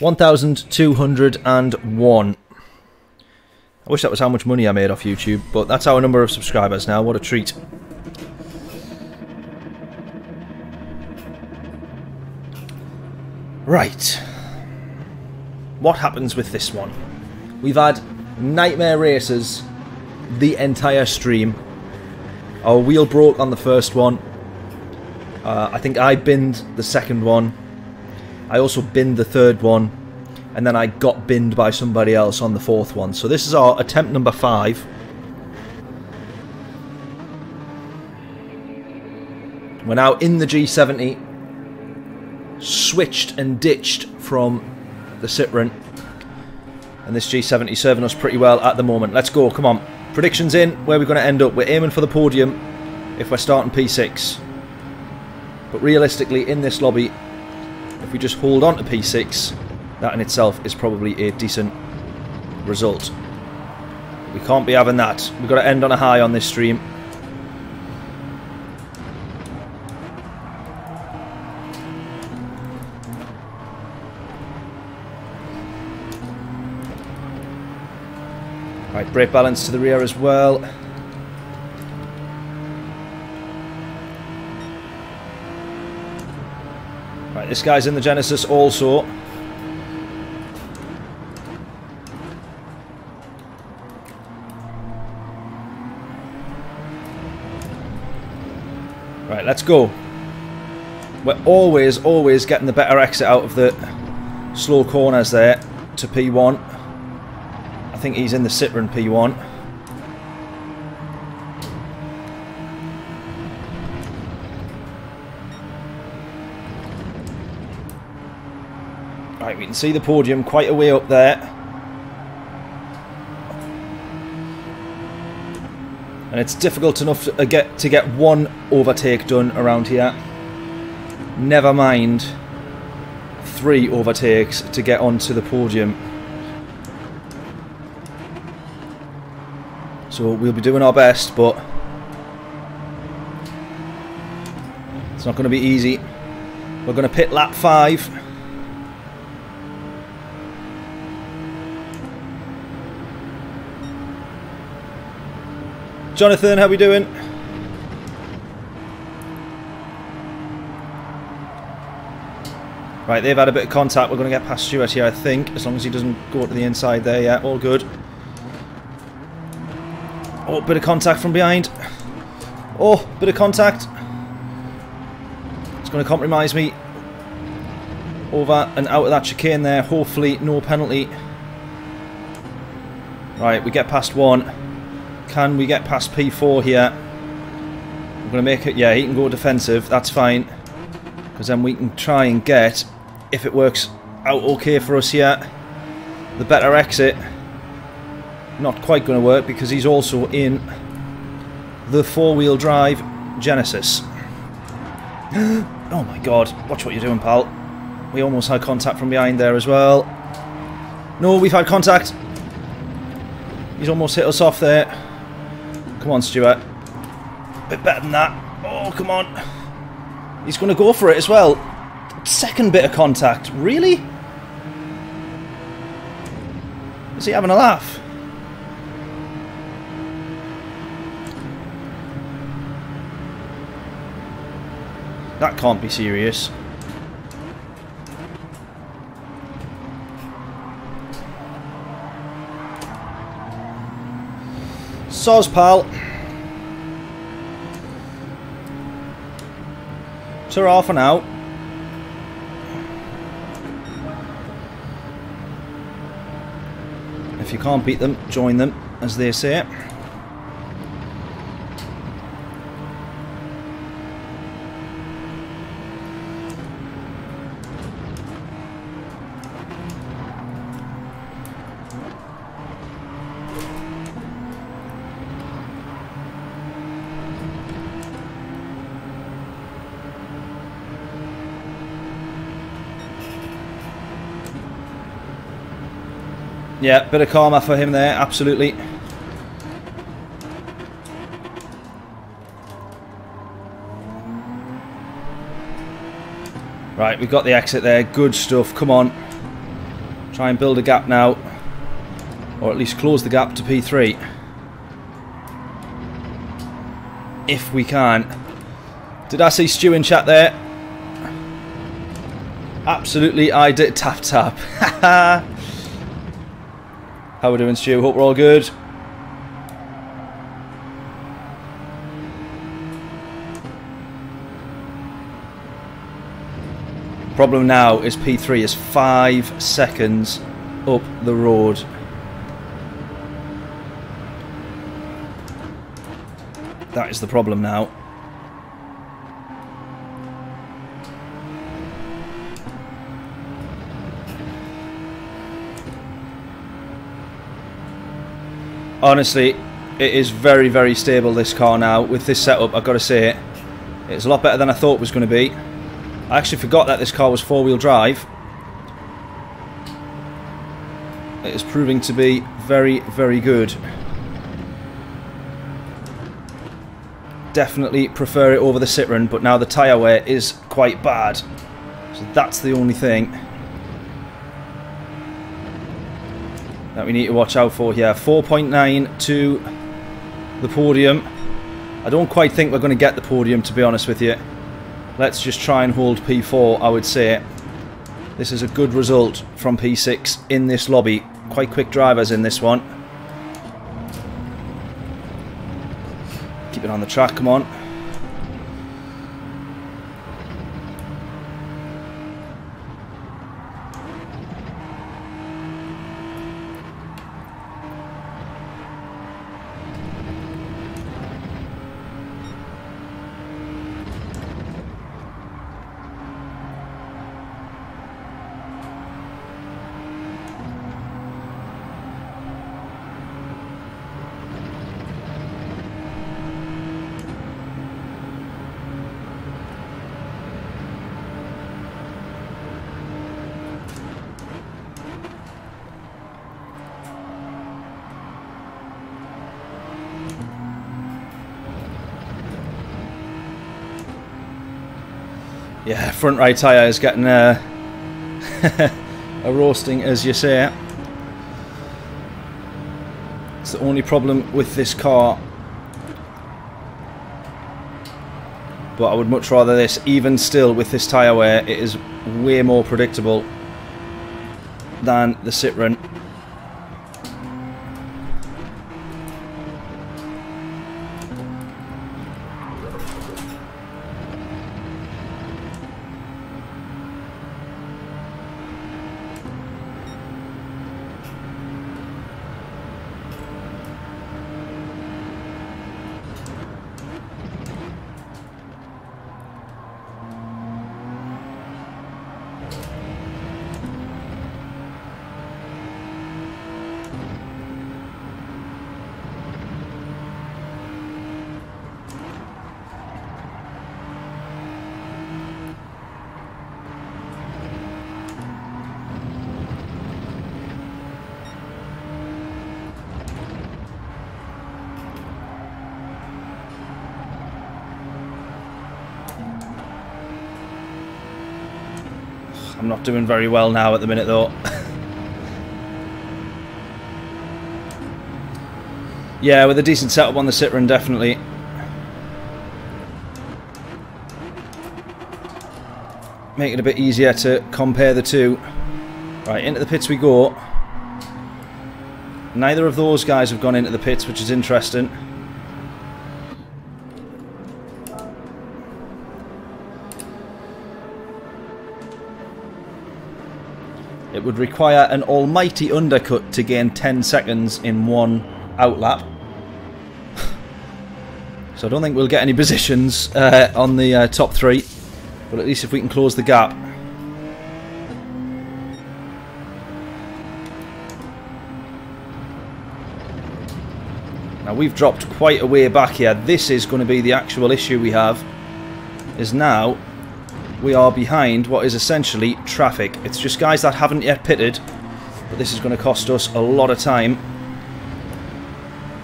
1,201. I wish that was how much money I made off YouTube, but that's our number of subscribers now. What a treat. Right. What happens with this one? We've had nightmare races the entire stream. Our wheel broke on the first one. I think I binned the second one. I also binned the third one. And then I got binned by somebody else on the fourth one. So this is our attempt number 5. We're now in the G70, switched and ditched from the Citroën, and this G70 serving us pretty well at the moment. Let's go, come on. Predictions in, where we're going to end up. We're aiming for the podium if we're starting P6. But realistically, in this lobby, if we just hold on to P6, that in itself is probably a decent result. We can't be having that. We've got to end on a high on this stream. Right, brake balance to the rear as well. Right, this guy's in the Genesis also. Right, let's go. We're always getting the better exit out of the slow corners there to P1. I think he's in the Citroën P1. Right, we can see the podium quite a way up there. And it's difficult enough to get one overtake done around here. Never mind three overtakes to get onto the podium. So we'll be doing our best, but it's not going to be easy. We're going to pit lap 5. Jonathan, how we doing? Right, they've had a bit of contact. We're going to get past Stewart here, I think, as long as he doesn't go to the inside there. Yeah, all good. Oh, bit of contact from behind. Oh, bit of contact. It's going to compromise me. Over and out of that chicane there. Hopefully, no penalty. Right, we get past 1. Can we get past P4 here? I'm going to make it... Yeah, he can go defensive. That's fine. Because then we can try and get, if it works out okay for us here, the better exit. Not quite going to work because he's also in the four-wheel drive Genesis. Oh my god. Watch what you're doing, pal. We almost had contact from behind there as well. No, we've had contact. He's almost hit us off there. Come on, Stuart. A bit better than that. Oh, come on. He's going to go for it as well. Second bit of contact. Really? Is he having a laugh? That can't be serious. Soz, pal. So off and out. If you can't beat them, join them, as they say. Yeah, bit of karma for him there, absolutely. Right, we've got the exit there. Good stuff, come on. Try and build a gap now. Or at least close the gap to P3. If we can. Did I see Stu in chat there? Absolutely, I did. Tap, tap. Haha. How we doing, Stu? Hope we're all good. Problem now is P3 is 5 seconds up the road. That is the problem now. honestly, it is very, very stable, this car now. With this setup, I've got to say it. It's a lot better than I thought it was going to be. I actually forgot that this car was four-wheel drive. It is proving to be very, very good. Definitely prefer it over the Citroën, but now the tyre wear is quite bad. So that's the only thing that we need to watch out for here. 4.9 to the podium. I don't quite think we're going to get the podium, to be honest with you. Let's just try and hold P4, I would say. This is a good result from P6 in this lobby. Quite quick drivers in this one. Keep it on the track, come on. Yeah, front right tyre is getting a roasting, as you say. It's the only problem with this car. But I would much rather this, even still with this tyre wear, it is way more predictable than the Citroën. I'm not doing very well now at the minute though. Yeah, with a decent setup on the Citroën, definitely. Make it a bit easier to compare the two. Right, into the pits we go. Neither of those guys have gone into the pits, which is interesting. It would require an almighty undercut to gain 10 seconds in one outlap. So I don't think we'll get any positions on the top three, but at least if we can close the gap. Now we've dropped quite a way back here. This is going to be the actual issue we have, is now we are behind what is essentially traffic. It's just guys that haven't yet pitted, but this is going to cost us a lot of time.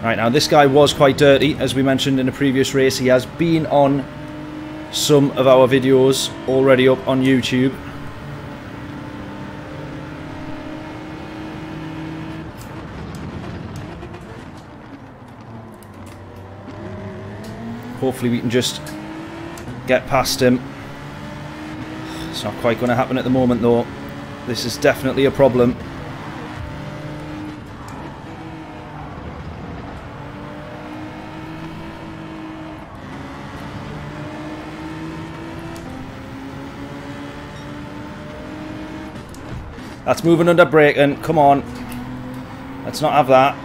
Right, now this guy was quite dirty, as we mentioned in a previous race. He has been on some of our videos already up on YouTube. Hopefully we can just get past him. It's not quite going to happen at the moment though. This is definitely a problem. That's moving under braking. Come on. Let's not have that.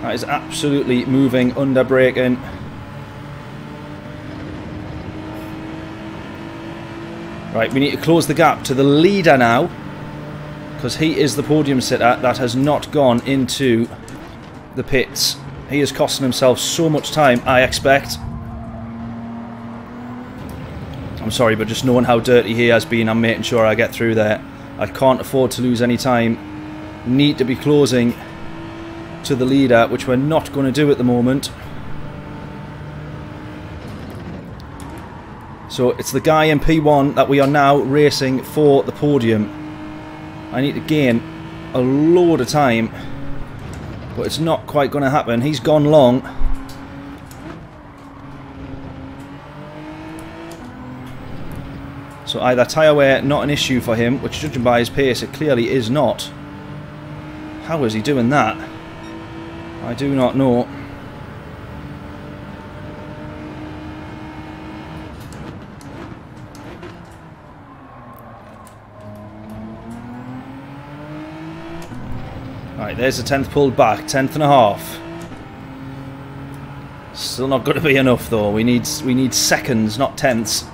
That is absolutely moving under braking. Right, we need to close the gap to the leader now. because he is the podium sitter that has not gone into the pits. He is costing himself so much time, I expect. I'm sorry, but just knowing how dirty he has been, I'm making sure I get through there. I can't afford to lose any time. Need to be closing to the leader, which we're not going to do at the moment. So it's the guy in P1 that we are now racing for the podium. I need to gain a load of time, but it's not quite going to happen. He's gone long. So either tyre wear, not an issue for him, which judging by his pace, it clearly is not. How is he doing that? I do not know. Right, there's the 10th pulled back, 10th and a half. Still not going to be enough though, we need seconds, not tenths.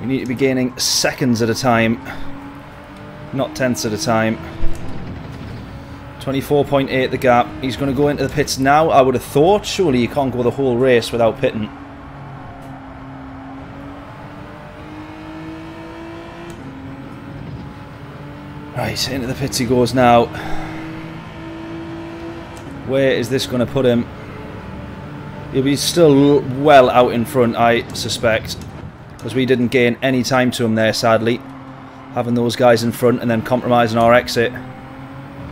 We need to be gaining seconds at a time, not tenths at a time. 24.8 the gap. He's going to go into the pits now, I would have thought. Surely you can't go the whole race without pitting. Right, into the pits he goes now. Where is this going to put him? He'll be still well out in front, I suspect. Because we didn't gain any time to him there, sadly. Having those guys in front and then compromising our exit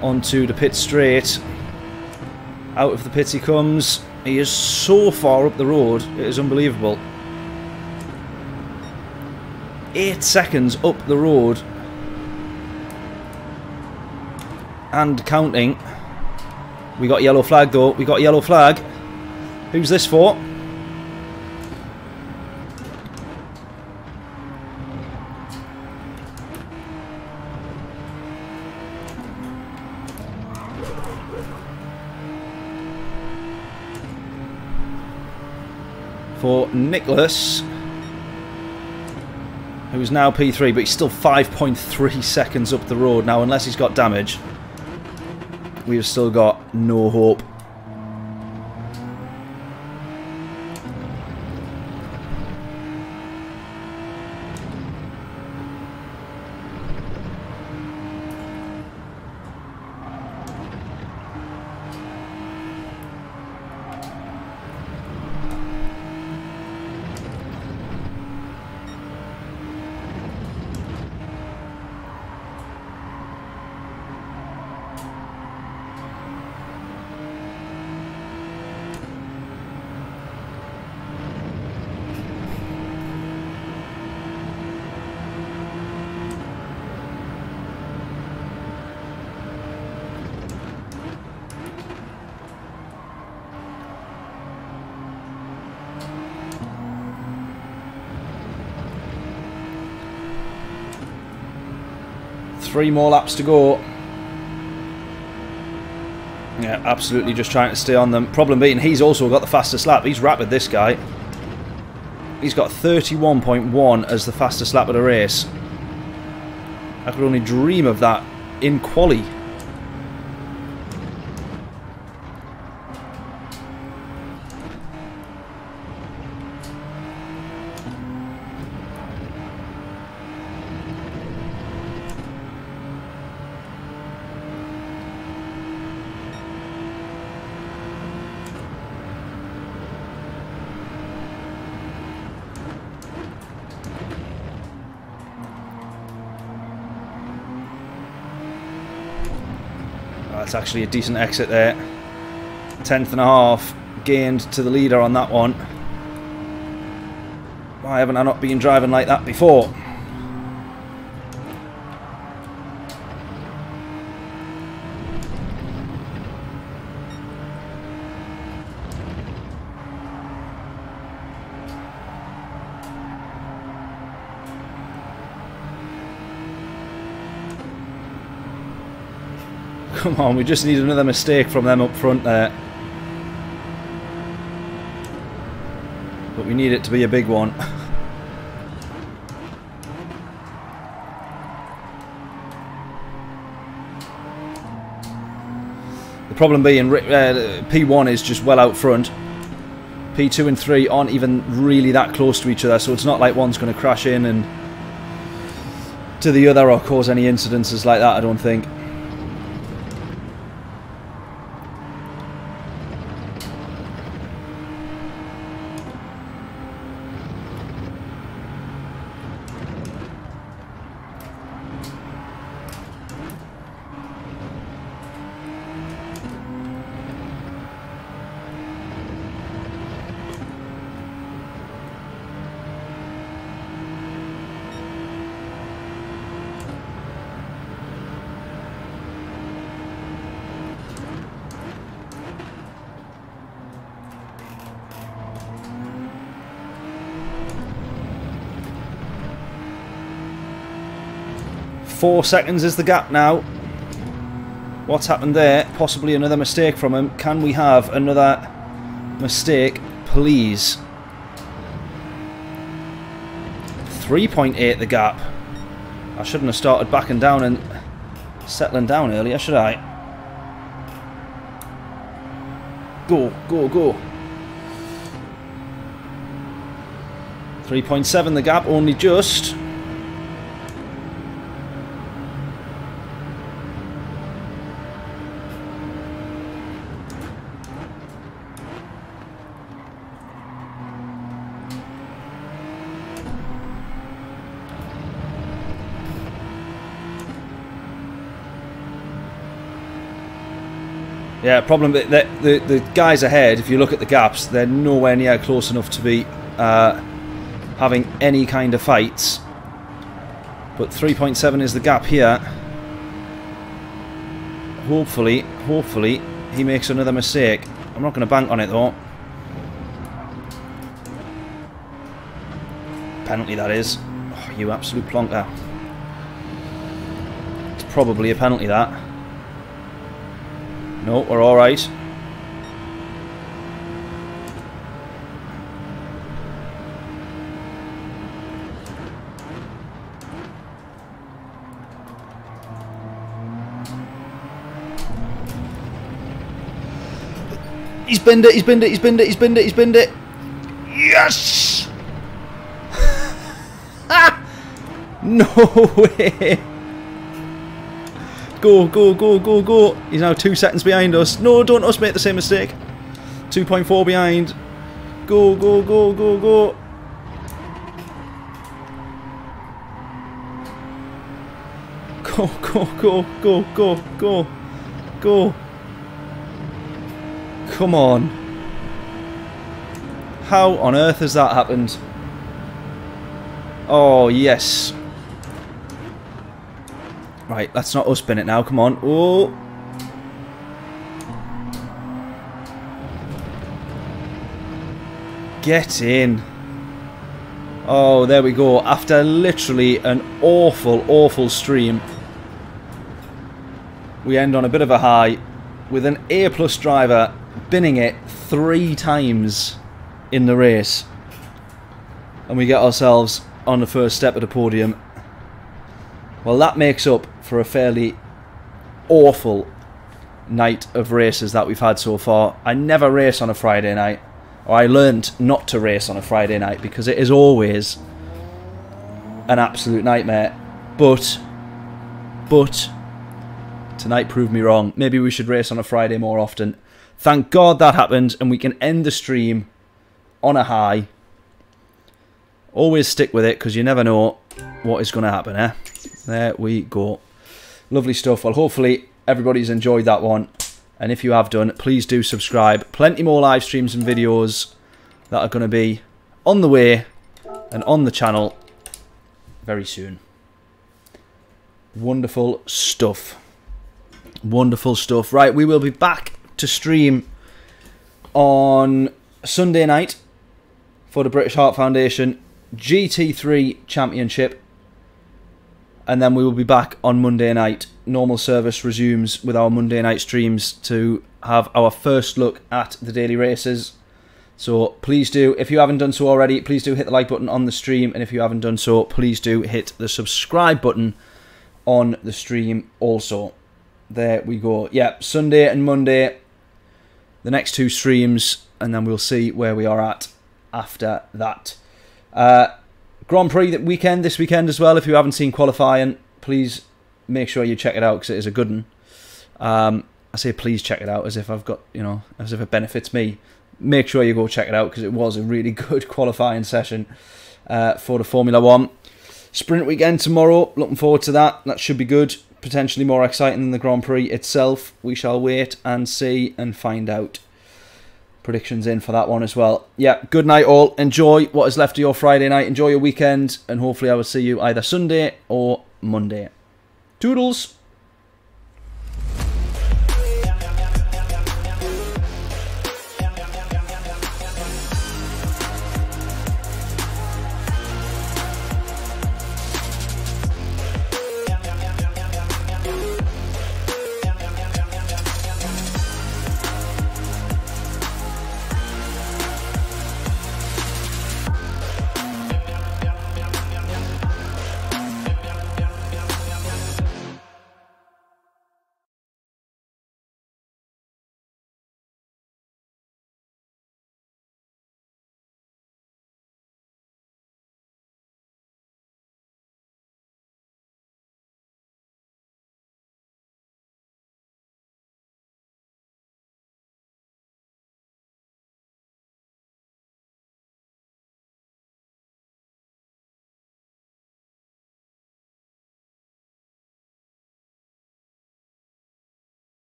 onto the pit straight. Out of the pit he comes. He is so far up the road, it is unbelievable. 8 seconds up the road. And counting. We got yellow flag though, we got yellow flag. Who's this for? For Nicholas, who's now P3, but he's still 5.3 seconds up the road now. Unless he's got damage, we've still got no hope. Three more laps to go. Yeah, absolutely just trying to stay on them. Problem being, he's also got the fastest lap. He's rapid, this guy. He's got 31.1 as the fastest lap of the race. I could only dream of that in quali. That's actually a decent exit there. 10th and a half gained to the leader on that one. Why haven't I not been driving like that before? Come on, we just need another mistake from them up front there. But we need it to be a big one. problem being P1 is just well out front. P2 and 3 aren't even really that close to each other, so it's not like one's going to crash in and to the other or cause any incidences like that, I don't think. .4 seconds is the gap now. What's happened there? Possibly another mistake from him. Can we have another mistake, please? 3.8 the gap. I shouldn't have started backing down and settling down earlier, should I? Go, go, go. 3.7 the gap, only just. Yeah, problem that the guys ahead, if you look at the gaps, they're nowhere near close enough to be having any kind of fights. But 3.7 is the gap here. Hopefully, hopefully he makes another mistake. I'm not going to bank on it though. Penalty that is. Oh, you absolute plonker. It's probably a penalty that. No, we're all right. He's binned it, he's binned it, he's binned it, he's binned it, he's binned it. Yes! Ah! No way! Go, go, go, go, go. He's now 2 seconds behind us. No, don't us make the same mistake. 2.4 behind. Go, go, go, go, go. Go, go, go, go, go, go, go. Come on. How on earth has that happened? Oh, yes. Right, let's not us spin it now, come on. Oh. Get in. Oh, there we go. After literally an awful, awful stream, we end on a bit of a high with an A+ driver binning it 3 times in the race. And we get ourselves on the first step of the podium. Well, that makes up for a fairly awful night of races that we've had so far. I never race on a Friday night, or I learned not to race on a Friday night because it is always an absolute nightmare. But tonight proved me wrong. Maybe we should race on a Friday more often. Thank God that happened, and we can end the stream on a high. Always stick with it because you never know what is going to happen, eh? There we go. Lovely stuff. Well, hopefully everybody's enjoyed that one. And if you have done, please do subscribe. Plenty more live streams and videos that are going to be on the way and on the channel very soon. Wonderful stuff. Wonderful stuff. Right, we will be back to stream on Sunday night for the British Heart Foundation GT3 Championship. And then we will be back on Monday night. Normal service resumes with our Monday night streams to have our first look at the daily races. So please do, if you haven't done so already, please do hit the like button on the stream. And if you haven't done so, please do hit the subscribe button on the stream also. there we go. Yeah, Sunday and Monday, the next two streams, and then we'll see where we are at after that. Grand Prix that weekend, this weekend as well. If you haven't seen qualifying, please make sure you check it out because it is a good one. I say please check it out as if I've got, you know, as if it benefits me. Make sure you go check it out because it was a really good qualifying session for the Formula One. Sprint weekend tomorrow, looking forward to that. That should be good, potentially more exciting than the Grand Prix itself. We shall wait and see and find out. Predictions in for that one as well. Yeah, good night all. Enjoy what is left of your Friday night. Enjoy your weekend, and hopefully I will see you either Sunday or Monday. Toodles!